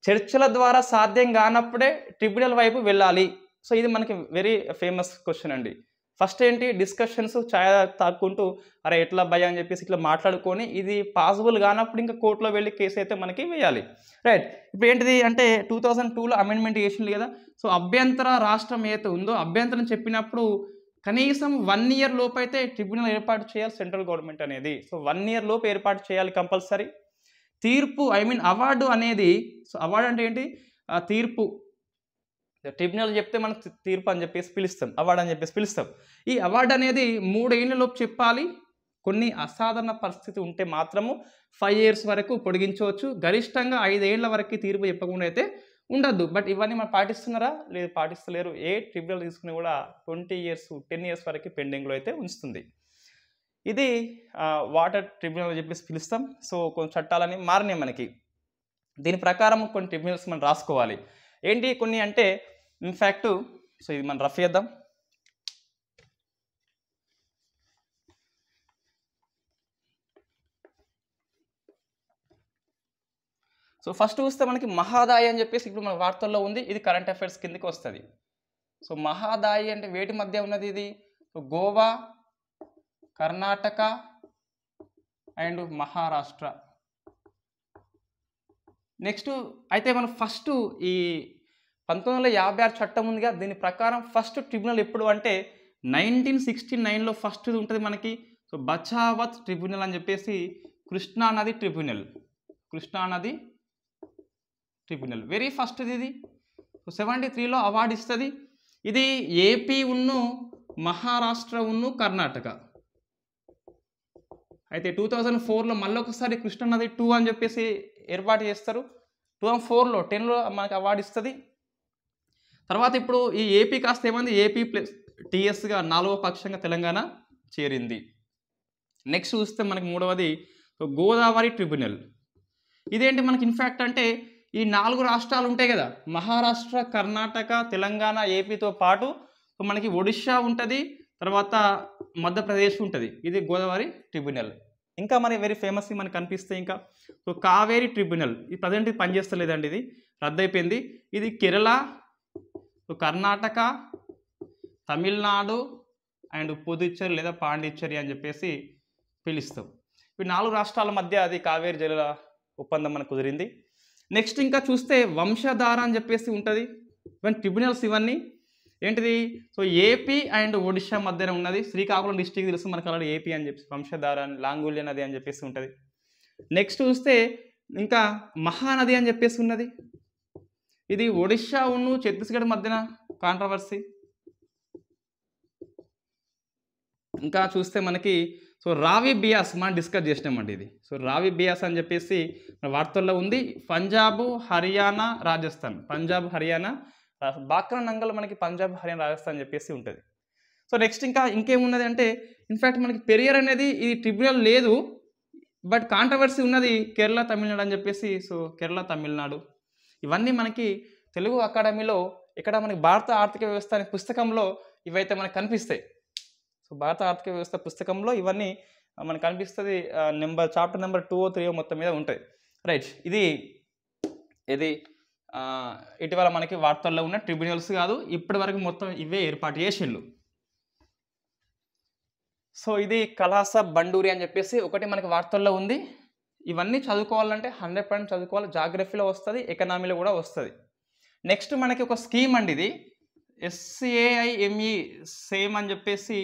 చర్చల ద్వారా సాధ్యం కానప్పుడే ట్రిబ్యునల్ వైపు వెళ్ళాలి. సో ఇది మనకి వెరీ ఫేమస్ క్వశ్చన్ అండి. ఫస్ట్ ఏంటి? డిస్కషన్స్ ఛాయ తాక్కుంటూ అరే ఎట్లా భయ అని చెప్పేసి ఇట్లా మాట్లాడుకొని ఇది పాసిబుల్ కానప్పుడు ఇంకా కోర్టులో వెళ్ళి కేసు అయితే మనకి వేయాలి. రైట్. ఇప్పుడు ఏంటిది అంటే 2002లో అమెండ్మెంట్ చేసింది కదా. సో అభ్యంతర రాష్ట్రం ఏదైతే ఉందో అభ్యంతరం చెప్పినప్పుడు కనీసం 1 year లోపు అయితే ట్రిబ్యునల్ ఏర్పాటు చేయాలి సెంట్రల్ గవర్నమెంట్ అనేది. సో 1 year లోపు ఏర్పాటు చేయాలి కంపల్సరీ. తీర్పు అవార్డు అనేది, సో అవార్డు అంటే ఏంటి? తీర్పు ట్రిబ్యునల్ చెప్తే మనం తీర్పు అని చెప్పేసి పిలుస్తాం, అవార్డు అని చెప్పేసి పిలుస్తాం. ఈ అవార్డు అనేది 3 ఏళ్ళలోపు చెప్పాలి. కొన్ని అసాధారణ పరిస్థితి ఉంటే మాత్రము 5 years వరకు పొడిగించవచ్చు. గరిష్టంగా 5 ఏళ్ల వరకు తీర్పు చెప్పకుండా అయితే ఉండద్దు. బట్ ఇవన్నీ మనం పాటిస్తున్నారా? లేదు, పాటిస్తలేరు. ఏ ట్రిబ్యునల్ తీసుకుని కూడా 10 years వరకు పెండింగ్లో అయితే ఉంచుతుంది. ఇది వాటర్ ట్రిబ్యునల్ అని చెప్పేసి పిలుస్తాం. సో కొన్ని చట్టాలని మారినాయి మనకి. దీని ప్రకారం కొన్ని ట్రిబ్యునల్స్ మనం రాసుకోవాలి. ఏంటి కొన్ని అంటే ఇన్ఫ్యాక్ట్, సో ఇది మనం రఫ్ చేద్దాం. సో ఫస్ట్ చూస్తే మనకి మహాదాయ్ అని చెప్పేసి ఇప్పుడు మన వార్తల్లో ఉంది. ఇది కరెంట్ అఫైర్స్ కిందకి వస్తుంది. सो महादायि अंटे वेटी मध्य उन्नदी इदी so Goa Karnataka and Maharashtra next అయితే మనం ఫస్ట్ ఈ 1956 చట్టం ఉందిగా దీని ప్రకారం ఫస్ట్ ట్రిబ్యునల్ ఎప్పుడు అంటే 1969లో ఫస్ట్ ఉంటుంది మనకి సో బచావత్ ట్రిబ్యునల్ అని చెప్పేసి కృష్ణా నది ట్రిబ్యునల్ వెరీ ఫస్ట్ ఇది సో 73లో అవార్డు ఇస్తుంది ఇది ఏపీ ఉన్ను మహారాష్ట్ర ఉన్ను కర్ణాటక అయితే 2004లో మళ్ళొకసారి కృష్ణా నది 2 అని చెప్పేసి ఏర్పాటు చేస్తారు 2004లో 10లో మనకి అవార్డు ఇస్తుంది తర్వాత ఇప్పుడు ఈ ఏపీ కాస్త ఏమంది ఏపీ ప్లస్ టిఎస్ గా నాలుగో పక్షంగా తెలంగాణ చేరింది నెక్స్ట్ చూస్తే మనకి మూడవది గోదావరి ట్రిబ్యునల్ ఇదేంటి మనకి ఇన్ఫాక్ట్ అంటే ఈ నాలుగు రాష్ట్రాలు ఉంటాయి కదా మహారాష్ట్ర కర్ణాటక తెలంగాణ ఏపీతో పాటు మనకి ఒడిశా ఉంటది తర్వాత మధ్యప్రదేశ్ ఉంటుంది ఇది గోదావరి ట్రిబ్యునల్ ఇంకా మన వెరీ ఫేమస్ మనకు కనిపిస్తాయి ఇంకా సో కావేరి ట్రిబ్యునల్ ఈ ప్రజెంట్ ఇది పనిచేస్తలేదండి ఇది రద్దయిపోయింది ఇది కేరళ కర్ణాటక తమిళనాడు అండ్ పుదుచ్చేరి లేదా పాండిచ్చేరి అని చెప్పేసి పిలుస్తాం ఈ నాలుగు రాష్ట్రాల మధ్య అది కావేరి జల ఒప్పందం మనకు కుదిరింది నెక్స్ట్ ఇంకా చూస్తే వంశధార అని చెప్పేసి ఉంటుంది ఈవెన్ ట్రిబ్యునల్స్ ఇవన్నీ ఏంటిది సో ఏపీ అండ్ ఒడిశా మధ్యన ఉన్నది శ్రీకాకుళం డిస్ట్రిక్ట్ తెలుసు మనకు ఆల్రెడీ ఏపీ అని చెప్పి వంశధార లాంగూల్య నది అని చెప్పేసి ఉంటుంది నెక్స్ట్ చూస్తే ఇంకా మహానది అని చెప్పేసి ఉన్నది ఇది ఒడిశా ఉన్ను ఛత్తీస్గఢ్ మధ్యన కాంట్రవర్సీ ఇంకా చూస్తే మనకి సో రావి బియాస్ మనం డిస్కస్ చేసినామండి ఇది సో రావి బియాస్ అని చెప్పేసి వార్తల్లో ఉంది పంజాబ్ హర్యానా రాజస్థాన్ పంజాబ్ హర్యానా బాక్రా నంగల్ మనకి పంజాబ్ హర్యానా రాజస్థాన్ అని చెప్పేసి ఉంటుంది సో నెక్స్ట్ ఇంకా ఇంకేమున్నది అంటే ఇన్ఫ్యాక్ట్ మనకి పెరియర్ అనేది ఇది ట్రిబ్యునల్ లేదు బట్ కాంట్రవర్సీ ఉన్నది కేరళ తమిళనాడు అని చెప్పేసి సో కేరళ తమిళనాడు ఇవన్నీ మనకి తెలుగు అకాడమీలో ఇక్కడ మనకి భారత ఆర్థిక వ్యవస్థ అనే పుస్తకంలో ఇవైతే మనకు కనిపిస్తాయి సో భారత ఆర్థిక వ్యవస్థ పుస్తకంలో ఇవన్నీ మనకు కనిపిస్తుంది నెంబర్ చాప్టర్ నెంబర్ 203 మొత్తం మీద ఉంటాయి రైట్ ఇది ఇది ఇటీవల మనకి వార్తల్లో ఉన్న ట్రిబ్యునల్స్ కాదు ఇప్పటి వరకు మొత్తం ఇవే ఏర్పాటు చేసిళ్ళు సో ఇది కలాస బండూరి అని చెప్పేసి ఒకటి మనకి వార్తల్లో ఉంది ఇవన్నీ చదువుకోవాలంటే 100% చదువుకోవాలి జాగ్రఫీలో వస్తుంది ఎకనామీలో కూడా వస్తుంది నెక్స్ట్ మనకి ఒక స్కీమ్ అండి ఇది SAIME సేమ్ అని చెప్పేసి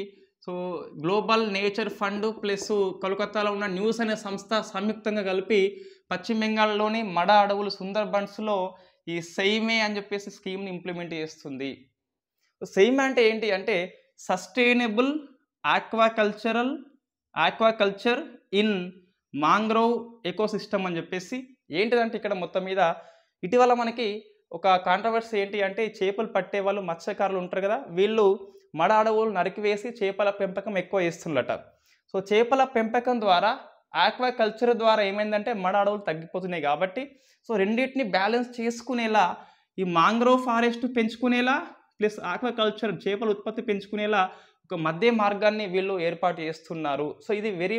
so global nature fund plus కోల్కతాలో ఉన్న న్యూస్ అనే సంస్థ సంయుక్తంగా కలిపి పశ్చిమ బెంగాల్లోని మడ అడవులు సుందర్బన్స్లో ఈ సెయిమే అని చెప్పేసి స్కీమ్ని ఇంప్లిమెంట్ చేస్తుంది సెయిమే అంటే ఏంటి అంటే sustainable aquaculture in mangrove ecosystem అని చెప్పేసి ఏంటిదంటే ఇక్కడ మొత్తం మీద ఇటీవల మనకి ఒక కాంట్రవర్సీ ఏంటి అంటే చేపలు పట్టే వాళ్ళు మత్స్యకారులు ఉంటారు కదా వీళ్ళు మడ అడవులు నరికివేసి చేపల పెంపకం ఎక్కువ చేస్తున్నట సో చేపల పెంపకం ద్వారా ఆక్వాకల్చర్ ద్వారా ఏమైందంటే మడ అడవులు తగ్గిపోతున్నాయి కాబట్టి సో రెండింటిని బ్యాలెన్స్ చేసుకునేలా ఈ మాంగ్రోవ్ ఫారెస్ట్ పెంచుకునేలా ప్లస్ ఆక్వాకల్చర్ చేపల ఉత్పత్తి పెంచుకునేలా ఒక మధ్య మార్గాన్ని వీళ్ళు ఏర్పాటు చేస్తున్నారు సో ఇది వెరీ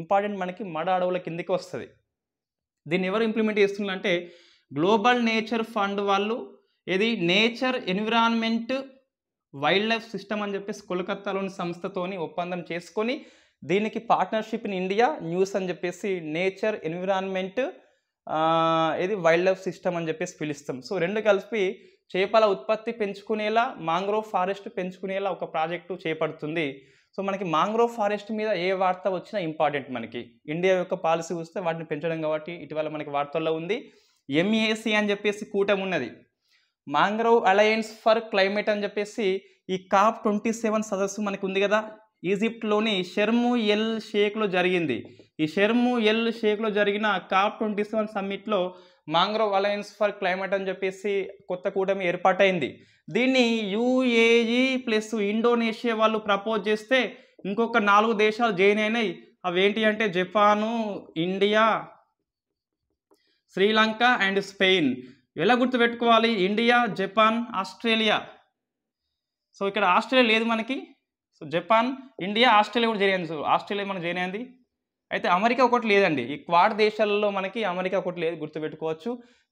ఇంపార్టెంట్ మనకి మడ అడవుల కిందకి వస్తుంది దీన్ని ఎవరు ఇంప్లిమెంట్ చేస్తున్నారంటే గ్లోబల్ నేచర్ ఫండ్ వాళ్ళు ఇది nature environment wildlife system అని చెప్పేసి కోల్కతాలోని సంస్థతోని ఒప్పందం చేసుకొని దీనికి పార్ట్నర్షిప్ ఇన్ ఇండియా న్యూస్ అని చెప్పేసి నేచర్ ఎన్విరాన్మెంట్ ఇది వైల్డ్ లైఫ్ సిస్టమ్ అని చెప్పేసి పిలుస్తాం సో రెండు కలిపి చేపల ఉత్పత్తి పెంచుకునేలా మాంగ్రోవ్ ఫారెస్ట్ పెంచుకునేలా ఒక ప్రాజెక్టు చేపడుతుంది సో మనకి మాంగ్రోవ్ ఫారెస్ట్ మీద ఏ వార్త వచ్చినా ఇంపార్టెంట్ మనకి ఇండియా యొక్క పాలసీ వస్తే వాటిని పెంచడం కాబట్టి ఇటీవల మనకి వార్తల్లో ఉంది MEAC అని చెప్పేసి కూటమి ఉన్నది మాంగ్రోవ్ అలయన్స్ ఫర్ క్లైమేట్ అని చెప్పేసి ఈ COP 27 సదస్సు మనకు ఉంది కదా ఈజిప్ట్లోని షర్మ్ ఎల్ షేక్లో జరిగింది ఈ షర్మ్ ఎల్ షేక్లో జరిగిన COP 27 సమ్మిట్లో మాంగ్రోవ్ అలయన్స్ ఫర్ క్లైమేట్ అని చెప్పేసి కొత్త కూటమి ఏర్పాటైంది దీన్ని UAE ప్లస్ ఇండోనేషియా వాళ్ళు ప్రపోజ్ చేస్తే ఇంకొక 4 దేశాలు జాయిన్ అయినాయి అవి ఏంటి అంటే Japan India Sri Lanka and Spain ఎలా గుర్తుపెట్టుకోవాలి ఇండియా జపాన్ ఆస్ట్రేలియా సో ఇక్కడ ఆస్ట్రేలియా లేదు మనకి సో జపాన్ ఇండియా ఆస్ట్రేలియా కూడా జాయిన్ అయింది సో ఆస్ట్రేలియా మనం జాయిన్ అయింది అయితే అమెరికా ఒకటి లేదండి, ఈ క్వాడ్ దేశాలలో మనకి అమెరికా ఒకటి లేదు గుర్తుపెట్టుకోవచ్చు.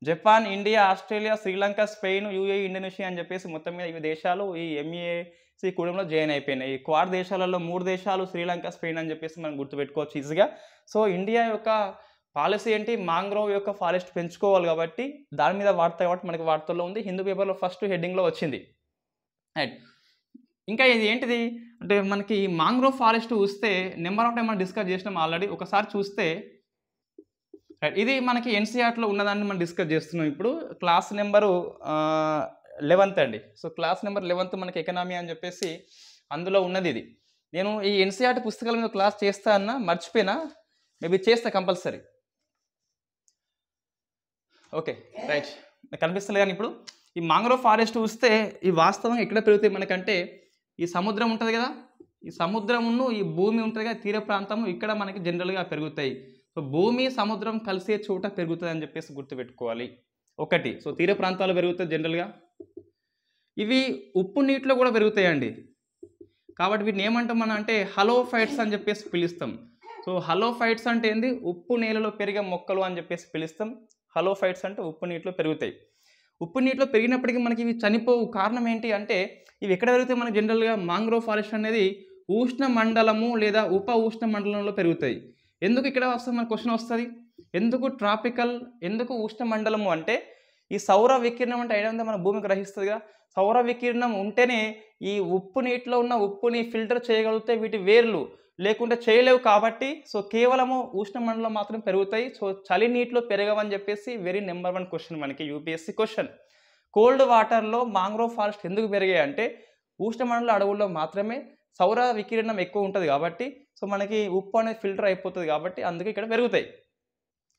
Japan, India, Australia, Sri Lanka, Spain, UAE, Indonesia అని చెప్పేసి మొత్తం మీద ఇవి దేశాలు ఈ MEAC కూడంలో జాయిన్ అయిపోయినాయి. ఈ క్వాడ్ దేశాలలో 3 దేశాలు శ్రీలంక, స్పెయిన్ అని చెప్పేసి మనం గుర్తుపెట్టుకోవచ్చు ఈజీగా. సో ఇండియా యొక్క పాలసీ ఏంటి, మాంగ్రోవ్ యొక్క ఫారెస్ట్ పెంచుకోవాలి కాబట్టి దాని మీద వార్త కాబట్టి మనకి వార్తల్లో ఉంది, హిందూ పేపర్లో ఫస్ట్ హెడ్డింగ్లో వచ్చింది. రైట్, ఇంకా ఇది ఏంటిది అంటే మనకి మాంగ్రోవ్ ఫారెస్ట్ చూస్తే నెంబర్ ఆఫ్ టైం మనం డిస్కస్ చేసినాం ఆల్రెడీ, ఒకసారి చూస్తే రైట్. ఇది మనకి NCERTలో ఉన్నదాన్ని మనం డిస్కస్ చేస్తున్నాం ఇప్పుడు, క్లాస్ నెంబరు 11th అండి. సో క్లాస్ నెంబర్ 11th మనకి ఎకనామీ అని చెప్పేసి అందులో ఉన్నది ఇది. నేను ఈ NCERT పుస్తకాల మీద క్లాస్ చేస్తా అన్న మర్చిపోయినా, మేబీ చేస్తా కంపల్సరీ. ఓకే రైట్, కనిపిస్తలే కానీ ఇప్పుడు ఈ మాంగ్రోవ్ ఫారెస్ట్ చూస్తే ఈ వాస్తవంగా ఎక్కడ పెరుగుతాయి మనకంటే, ఈ సముద్రం ఉంటుంది కదా, ఈ సముద్రమును ఈ భూమి ఉంటుంది కదా తీర ప్రాంతం, ఇక్కడ మనకి జనరల్గా పెరుగుతాయి. సో భూమి సముద్రం కలిసే చోట పెరుగుతుంది అని చెప్పేసి గుర్తుపెట్టుకోవాలి ఒకటి. సో తీర ప్రాంతాలు పెరుగుతాయి జనరల్గా, ఇవి ఉప్పు నీటిలో కూడా పెరుగుతాయండి. కాబట్టి వీటిని ఏమంటాం మనం అంటే హలోఫైట్స్ అని చెప్పేసి పిలుస్తాం. సో హలోఫైట్స్ అంటే ఏంది, ఉప్పు నీళ్ళలో పెరిగే మొక్కలు అని చెప్పేసి పిలుస్తాం. హలోఫైట్స్ అంటే ఉప్పు నీటిలో పెరుగుతాయి. ఉప్పు నీటిలో పెరిగినప్పటికీ మనకి ఇవి చనిపోవు. కారణం ఏంటి అంటే ఇవి ఎక్కడ పెరుగుతాయి, మనకి జనరల్గా మాంగ్రోవ్ ఫారెస్ట్ అనేది ఉష్ణ మండలము లేదా ఉప ఉష్ణ మండలంలో పెరుగుతాయి. ఎందుకు ఇక్కడ వస్తుంది మన క్వశ్చన్ వస్తుంది, ఎందుకు ట్రాపికల్, ఎందుకు ఉష్ణ మండలము అంటే ఈ సౌర వికిరణం అంటే ఐడియా ఉందా, మన భూమి గ్రహిస్తుందిగా. సౌర వికిరణం ఉంటేనే ఈ ఉప్పు నీటిలో ఉన్న ఉప్పుని ఫిల్టర్ చేయగలిగితే వీటి వేర్లు, లేకుంటే చేయలేవు. కాబట్టి సో కేవలము ఉష్ణ మండలం మాత్రం పెరుగుతాయి. సో చలి నీటిలో పెరగవని చెప్పేసి వెరీ నెంబర్ 1 క్వశ్చన్ మనకి UPSC క్వశ్చన్. కోల్డ్ వాటర్లో మాంగ్రోవ్ ఫారెస్ట్ ఎందుకు పెరిగాయి అంటే ఉష్ణ మండల అడవుల్లో మాత్రమే సౌర వికిరణం ఎక్కువ ఉంటుంది కాబట్టి, సో మనకి ఉప్పు అనేది ఫిల్టర్ అయిపోతుంది కాబట్టి అందుకే ఇక్కడ పెరుగుతాయి.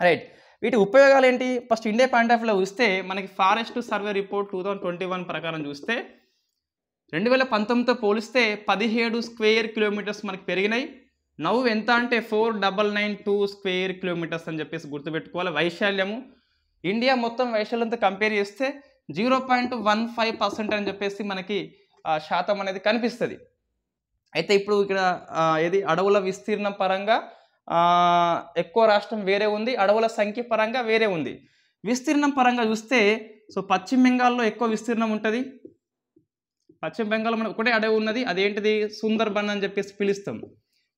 రైట్, వీటి ఉపయోగాలు ఏంటి, ఫస్ట్ ఇండియా పాయింట్ ఆఫ్ వ్యూలో చూస్తే మనకి ఫారెస్ట్ సర్వే రిపోర్ట్ 2021 ప్రకారం చూస్తే 2019తో పోలిస్తే 17 స్క్వేర్ కిలోమీటర్స్ మనకి పెరిగినాయి. నవ్వు ఎంత అంటే 4992 స్క్వేర్ కిలోమీటర్స్ అని చెప్పేసి గుర్తుపెట్టుకోవాలి. వైశాల్యము ఇండియా మొత్తం వైశాల్యంతో కంపేర్ చేస్తే 0.15% అని చెప్పేసి మనకి శాతం అనేది కనిపిస్తుంది. అయితే ఇప్పుడు ఇక్కడ ఏది అడవుల విస్తీర్ణం పరంగా ఎక్కువ రాష్ట్రం వేరే ఉంది, అడవుల సంఖ్య పరంగా వేరే ఉంది. విస్తీర్ణం పరంగా చూస్తే సో పశ్చిమ బెంగాల్లో ఎక్కువ విస్తీర్ణం ఉంటుంది. పశ్చిమ బెంగాల్లో మనకు ఒకటే అడవి ఉన్నది, అదేంటిది సుందర్బన్ అని చెప్పేసి పిలుస్తాం.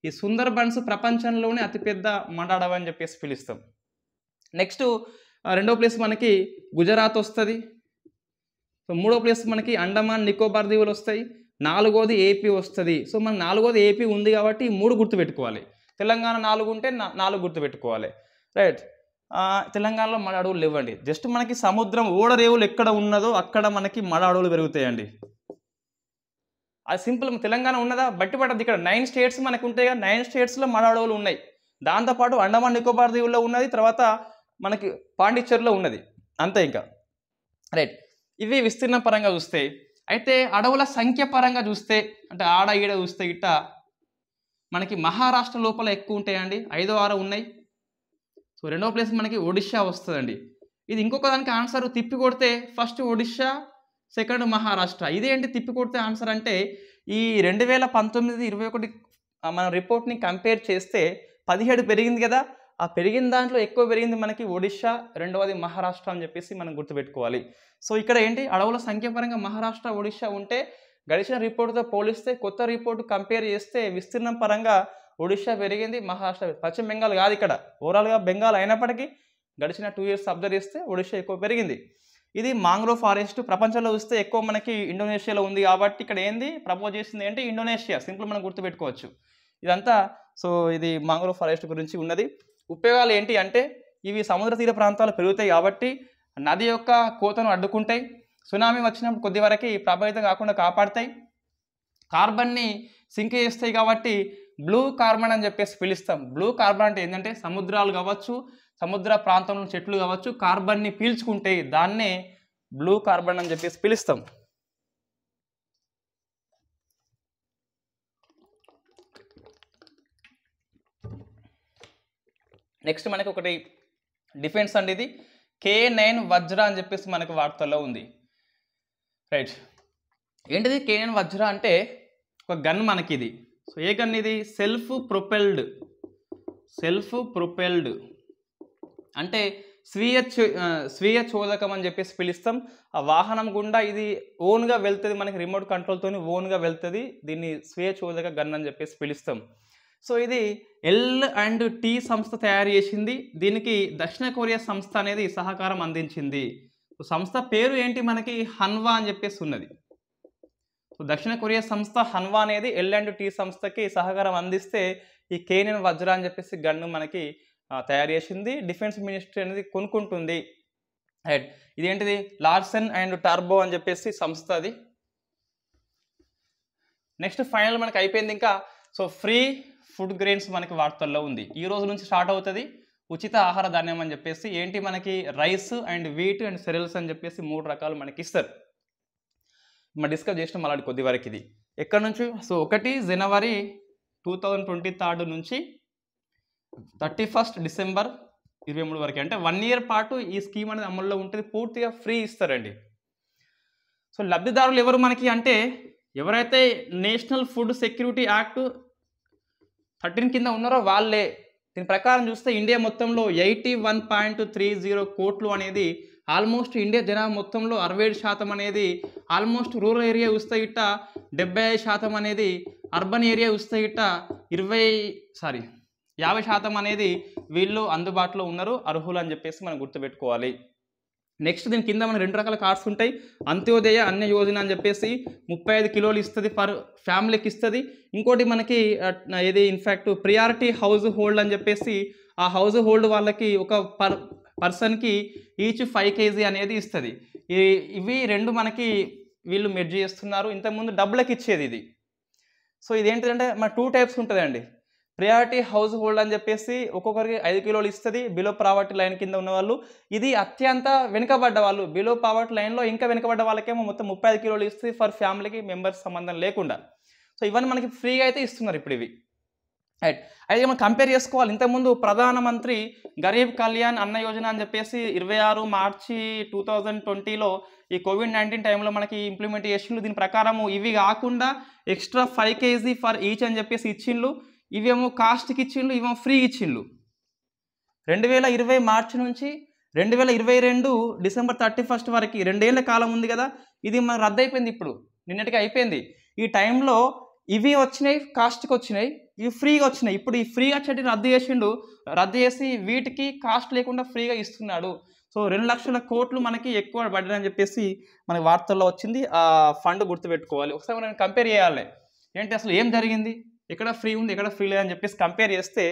ఈ సుందర్బన్స్ ప్రపంచంలోనే అతిపెద్ద మండ అడవి అని చెప్పేసి పిలుస్తాం. నెక్స్ట్ 2వ ప్లేస్ మనకి గుజరాత్ వస్తుంది. సో 3వ ప్లేస్ మనకి అండమాన్ నికోబార్ దీవులు వస్తాయి. 4వది AP వస్తుంది. సో మన 4వది AP ఉంది కాబట్టి 3 గుర్తుపెట్టుకోవాలి. తెలంగాణ 4 ఉంటే 4 గుర్తుపెట్టుకోవాలి. రైట్, తెలంగాణలో మడ అడవులు లేవండి. జస్ట్ మనకి సముద్రం ఓడరేవులు ఎక్కడ ఉన్నదో అక్కడ మనకి మడ అడవులు పెరుగుతాయండి. అది సింపుల్. తెలంగాణ ఉన్నదా బట్టి పట్టదు. ఇక్కడ 9 స్టేట్స్ మనకు ఉంటాయి కదా, 9 స్టేట్స్లో మడ అడవులు ఉన్నాయి. దాంతోపాటు అండమాన్ నికోబార్ దీవుల్లో ఉన్నది, తర్వాత మనకి పాండిచ్చేరిలో ఉన్నది, అంతే ఇంకా. రైట్, ఇవి విస్తీర్ణ పరంగా చూస్తే. అయితే అడవుల సంఖ్య పరంగా చూస్తే అంటే ఆడ ఈడ చూస్తే ఇట్ట మనకి మహారాష్ట్ర లోపల ఎక్కువ ఉంటాయండి, 5, 6 ఉన్నాయి. సో 2వ ప్లేస్ మనకి ఒడిషా వస్తుందండి. ఇది ఇంకొక దానికి ఆన్సర్ తిప్పి కొడితే ఫస్ట్ ఒడిషా, సెకండ్ మహారాష్ట్ర. ఇదేంటి తిప్పి కొడితే ఆన్సర్ అంటే ఈ 2019-2021 మన రిపోర్ట్ని కంపేర్ చేస్తే 17 పెరిగింది కదా, ఆ పెరిగిన దాంట్లో ఎక్కువ పెరిగింది మనకి ఒడిషా, 2వది మహారాష్ట్ర అని చెప్పేసి మనం గుర్తుపెట్టుకోవాలి. సో ఇక్కడ ఏంటి అడవుల సంఖ్యాపరంగా మహారాష్ట్ర, ఒడిషా ఉంటే గడిచిన రిపోర్ట్తో పోలిస్తే కొత్త రిపోర్ట్ కంపేర్ చేస్తే విస్తీర్ణం పరంగా ఒడిషా పెరిగింది, మహారాష్ట్ర. పశ్చిమ బెంగాల్ కాదు ఇక్కడ, ఓవరాల్గా బెంగాల్ అయినప్పటికీ గడిచిన 2 ఇయర్స్ అబ్జర్వ్ చేస్తే ఒడిషా ఎక్కువ పెరిగింది. ఇది మాంగ్రోవ్ ఫారెస్ట్. ప్రపంచంలో చూస్తే ఎక్కువ మనకి ఇండోనేషియాలో ఉంది కాబట్టి ఇక్కడ ఏంది ప్రపోజ్ చేసింది ఏంటి ఇండోనేషియా, సింపుల్ మనం గుర్తుపెట్టుకోవచ్చు ఇదంతా. సో ఇది మాంగ్రోవ్ ఫారెస్ట్ గురించి ఉన్నది. ఉపయోగాలు ఏంటి అంటే ఇవి సముద్ర తీర ప్రాంతాలు పెరుగుతాయి కాబట్టి నది యొక్క కోతను అడ్డుకుంటాయి, సునామీ వచ్చినప్పుడు కొద్ది వరకు ప్రభావితం కాకుండా కాపాడతాయి, కార్బన్ని సింక్ చేస్తాయి కాబట్టి బ్లూ కార్బన్ అని చెప్పేసి పిలుస్తాం. బ్లూ కార్బన్ అంటే ఏంటంటే సముద్రాలు కావచ్చు, సముద్ర ప్రాంతంలో చెట్లు కావచ్చు, కార్బన్ని పీల్చుకుంటాయి, దాన్నే బ్లూ కార్బన్ అని చెప్పేసి పిలుస్తాం. నెక్స్ట్ మనకి ఒకటి డిఫెన్స్ అండి, ఇది K9 వజ్ర అని చెప్పేసి మనకి వార్తల్లో ఉంది. రైట్, ఏంటిది K9 వజ్ర అంటే ఒక గన్ మనకి ఇది. సో ఏ గన్ ఇది, సెల్ఫ్ ప్రొపెల్డ్ సెల్ఫ్ ప్రొపెల్డ్ అంటే స్వీయ చోదకం అని చెప్పేసి పిలుస్తాం. ఆ వాహనం గుండా ఇది ఓన్గా వెళ్తుంది, మనకి రిమోట్ కంట్రోల్తో ఓన్గా వెళ్తుంది, దీన్ని స్వీయ చోదక గన్ అని చెప్పేసి పిలుస్తాం. సో ఇది L&T సంస్థ తయారు చేసింది, దీనికి దక్షిణ కొరియా సంస్థ అనేది సహకారం అందించింది. సంస్థ పేరు ఏంటి మనకి హన్వా అని చెప్పేసి ఉన్నది. సో దక్షిణ కొరియా సంస్థ హన్వా అనేది L&T సంస్థకి సహకారం అందిస్తే ఈ కేనియన్ వజ్రా అని చెప్పేసి గన్ను మనకి తయారు చేసింది, డిఫెన్స్ మినిస్ట్రీ అనేది కొనుక్కుంటుంది. రైట్, ఇదేంటిది లార్సన్ అండ్ టార్బో అని చెప్పేసి సంస్థ అది. నెక్స్ట్ ఫైనల్ మనకి అయిపోయింది ఇంకా. సో ఫ్రీ ఫుడ్ గ్రెయిన్స్ మనకి వార్తల్లో ఉంది, ఈ రోజు నుంచి స్టార్ట్ అవుతుంది ఉచిత ఆహార ధాన్యం అని చెప్పేసి. ఏంటి మనకి rice and wheat and cereals అని చెప్పేసి 3 రకాలు మనకి ఇస్తారు. మనం డిస్కస్ చేసిన మళ్ళీ కొద్ది వరకు ఇది ఎక్కడి నుంచి. సో 1 జనవరి 2023 నుంచి 31 డిసెంబర్ 2023 వరకు, అంటే 1 year పాటు ఈ స్కీమ్ అనేది అమల్లో ఉంటుంది, పూర్తిగా ఫ్రీ ఇస్తారండి. సో లబ్ధిదారులు ఎవరు మనకి అంటే ఎవరైతే నేషనల్ ఫుడ్ సెక్యూరిటీ యాక్ట్ 13 కింద ఉన్నారో వాళ్ళే. దీని ప్రకారం చూస్తే ఇండియా మొత్తంలో 81.30 కోట్లు అనేది ఆల్మోస్ట్ ఇండియా జనాభా మొత్తంలో 67% అనేది ఆల్మోస్ట్ రూరల్ ఏరియా వస్తాయి ఇట, 75% అనేది అర్బన్ ఏరియా వస్తాయి ఇట, 50% అనేది వీళ్ళు అందుబాటులో ఉన్నారు అర్హులు అని చెప్పేసి మనం గుర్తుపెట్టుకోవాలి. నెక్స్ట్ దీని కింద మనకు 2 రకాల కార్డ్స్ ఉంటాయి. అంత్యోదయ అన్న యోజన అని చెప్పేసి 35 కిలోలు ఇస్తుంది పర్ ఫ్యామిలీకి ఇస్తుంది. ఇంకోటి మనకి ఇది ఇన్ఫ్యాక్ట్ ప్రియారిటీ హౌస్ హోల్డ్ అని చెప్పేసి ఆ హౌస్ హోల్డ్ వాళ్ళకి ఒక పర్సన్కి ఈచ్ 5 kg అనేది ఇస్తుంది. ఇవి 2 మనకి వీళ్ళు మెర్జ్ చేస్తున్నారు, ఇంతకుముందు డబ్బులకు ఇచ్చేది ఇది. సో ఇదేంటిదంటే మన 2 టైప్స్ ఉంటుందండి. ప్రియారిటీ హౌస్ హోల్డ్ అని చెప్పేసి ఒక్కొక్కరికి 5 కిలోలు ఇస్తుంది బిలో పావర్టీ లైన్ కింద ఉన్నవాళ్ళు. ఇది అత్యంత వెనుకబడ్డ వాళ్ళు, బిలో పావర్టీ లైన్లో ఇంకా వెనుకబడ్డ వాళ్ళకేమో మొత్తం 35 కిలోలు ఇస్తుంది ఫర్ ఫ్యామిలీకి మెంబర్స్ సంబంధం లేకుండా. సో ఇవన్నీ మనకి ఫ్రీగా అయితే ఇస్తున్నారు ఇప్పుడు ఇవి. రైట్, అయితే మనం కంపేర్ చేసుకోవాలి. ఇంతకుముందు ప్రధానమంత్రి గరీబ్ కళ్యాణ్ అన్న యోజన అని చెప్పేసి 26 మార్చి 2020లో ఈ COVID-19 టైంలో మనకి ఇంప్లిమెంట్ చేసిండ్రు. దీని ప్రకారము ఇవి కాకుండా ఎక్స్ట్రా 5 kg ఫర్ ఈచ్ అని చెప్పేసి ఇచ్చిండ్రు. ఇవేమో కాస్ట్కి ఇచ్చిండ్రు, ఇవేమో ఫ్రీ ఇచ్చిండ్రు. 2020 మార్చి నుంచి 2022 డిసెంబర్ 31 వరకు 2 ఏళ్ల కాలం ఉంది కదా, ఇది మన రద్దు అయిపోయింది, ఇప్పుడు నిన్నటికి అయిపోయింది. ఈ టైంలో ఇవి వచ్చినాయి, కాస్ట్కి వచ్చినాయి, ఇవి ఫ్రీగా వచ్చినాయి. ఇప్పుడు ఈ ఫ్రీగా చెట్టు రద్దు చేసిండు, రద్దు చేసి వీటికి కాస్ట్ లేకుండా ఫ్రీగా ఇస్తున్నాడు. సో 2 లక్షల కోట్లు మనకి ఎక్కువ పడ్డారని చెప్పేసి మనకి వార్తల్లో వచ్చింది. ఆ ఫండ్ గుర్తుపెట్టుకోవాలి. ఒకసారి మనం కంపేర్ చేయాలి ఏంటి అసలు ఏం జరిగింది, ఎక్కడ ఫ్రీ ఉంది ఎక్కడ ఫ్రీ లేదని చెప్పేసి కంపేర్ చేస్తే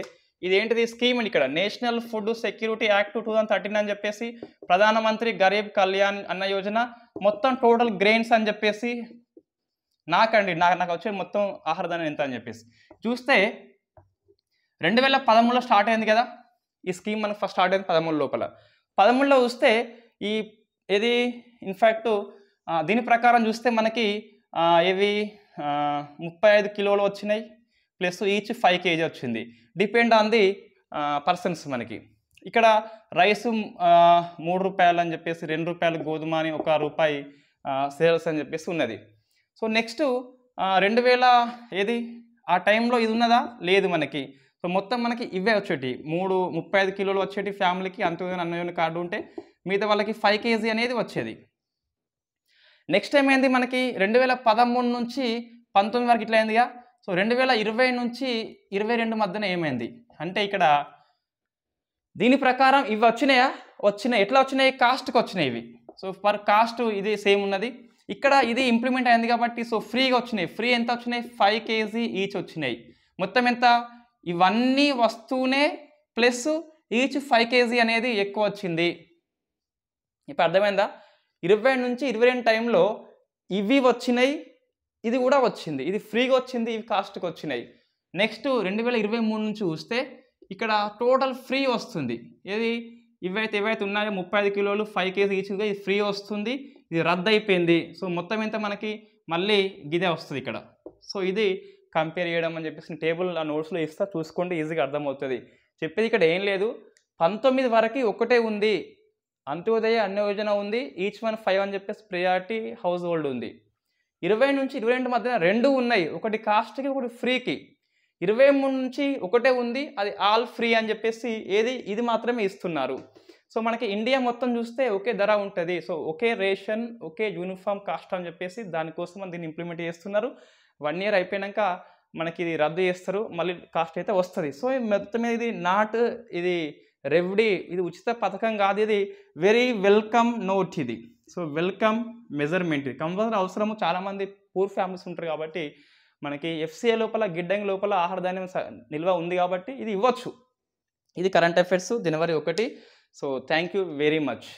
ఇదేంటిది స్కీమ్ అండి. ఇక్కడ నేషనల్ ఫుడ్ సెక్యూరిటీ యాక్ట్ 2013 అని చెప్పేసి ప్రధానమంత్రి గరీబ్ కళ్యాణ్ అన్న యోజన మొత్తం టోటల్ గ్రెయిన్స్ అని చెప్పేసి నాకు వచ్చే మొత్తం ఆహార ధాన్యం ఎంత అని చెప్పేసి చూస్తే 2013లో స్టార్ట్ అయింది కదా ఈ స్కీమ్, మనకు ఫస్ట్ స్టార్ట్ అయింది 2013లో చూస్తే ఈ ఇది ఇన్ఫ్యాక్ట్ దీని ప్రకారం చూస్తే మనకి ఇవి 35 కిలోలు వచ్చినాయి ప్లస్ ఈచ్ 5 kg వచ్చింది, డిపెండ్ ఆన్ ది పర్సన్స్. మనకి ఇక్కడ రైస్ 3 రూపాయలు అని చెప్పేసి, 2 రూపాయలు గోధుమ అని, 1 రూపాయి సేల్స్ అని చెప్పేసి ఉన్నది. సో నెక్స్ట్ 2000 ఏది ఆ టైంలో ఇది ఉన్నదా లేదు మనకి. సో మొత్తం మనకి ఇవే వచ్చేటి 35 కిలోలు వచ్చేటి ఫ్యామిలీకి అంత్యోదయ అన్న కార్డు ఉంటే, మిగతా వాళ్ళకి 5 kg అనేది వచ్చేది. నెక్స్ట్ ఏమైంది మనకి 2013 నుంచి 2019 వరకు ఇట్లా అయిందిగా. సో 2020 నుంచి 2022 మధ్యన ఏమైంది అంటే ఇక్కడ దీని ప్రకారం ఇవి వచ్చినాయా, వచ్చినాయి, ఎట్లా వచ్చినాయి, కాస్ట్కి వచ్చినాయి ఇవి. సో పర్ కాస్ట్ ఇది సేమ్ ఉన్నది, ఇక్కడ ఇది ఇంప్లిమెంట్ అయింది కాబట్టి సో ఫ్రీగా వచ్చినాయి. ఫ్రీ ఎంత వచ్చినాయి, 5 kg ఈచ్ వచ్చినాయి. మొత్తం ఎంత, ఇవన్నీ వస్తూనే ప్లస్ ఈచ్ 5 kg అనేది ఎక్కువ వచ్చింది. ఇప్పుడు అర్థమైందా, 2020 నుంచి 2022 టైంలో ఇవి వచ్చినాయి, ఇది కూడా వచ్చింది, ఇది ఫ్రీగా వచ్చింది, ఇవి కాస్ట్కి వచ్చినాయి. నెక్స్ట్ 2023 నుంచి చూస్తే ఇక్కడ టోటల్ ఫ్రీ వస్తుంది. ఏది ఇవైతే ఏవైతే ఉన్నాయో 35 కిలోలు 5 kg ఈచ్గా ఇది ఫ్రీ వస్తుంది, ఇది రద్దు అయిపోయింది. సో మొత్తం ఇంత మనకి మళ్ళీ గిదే వస్తుంది ఇక్కడ. సో ఇది కంపేర్ చేయడం అని చెప్పేసి టేబుల్ ఆ నోట్స్లో ఇస్తా, చూసుకోండి, ఈజీగా అర్థమవుతుంది. చెప్పేది ఇక్కడ ఏం లేదు, 19 వరకు ఒకటే ఉంది, అంత్యోదయ అన్న యోజన ఉంది, ఈచ్ 1 5 అని చెప్పేసి ప్రియారిటీ హౌస్ హోల్డ్ ఉంది. 2020 నుంచి 2022 మధ్యన 2 ఉన్నాయి, ఒకటి కాస్ట్కి ఒకటి ఫ్రీకి. 23 నుంచి ఒకటే ఉంది అది ఆల్ ఫ్రీ అని చెప్పేసి ఏది ఇది మాత్రమే ఇస్తున్నారు సో మనకి ఇండియా మొత్తం చూస్తే ఒకే ధర ఉంటది సో ఒకే రేషన్ ఒకే యూనిఫామ్ కాస్ట్ అని చెప్పేసి దాని కోసం దీన్ని ఇంప్లిమెంట్ చేస్తున్నారు 1 ఇయర్ అయిపోయినాక మనకి ఇది రద్దు చేస్తారు మళ్ళీ కాస్ట్ అయితే వస్తది సో మొత్తం ఇది నాట్ ఇది రెవెడీ ఇది ఉచిత పథకం కాదు ఇది వెరీ వెల్కమ్ నోట్ ఇది సో వెల్కమ్ మెజర్మెంట్ కంపల్సరీ అవసరము చాలా మంది పూర్ ఫ్యామిలీస్ ఉంటారు కాబట్టి మనకి ఎఫ్సిఏ లోపల గిడ్డంగి లోపల ఆహార ధాన్యం నిల్వ ఉంది కాబట్టి ఇది ఇవ్వచ్చు ఇది కరెంట్ అఫైర్స్ జనవరి 1 సో థాంక్యూ వెరీ మచ్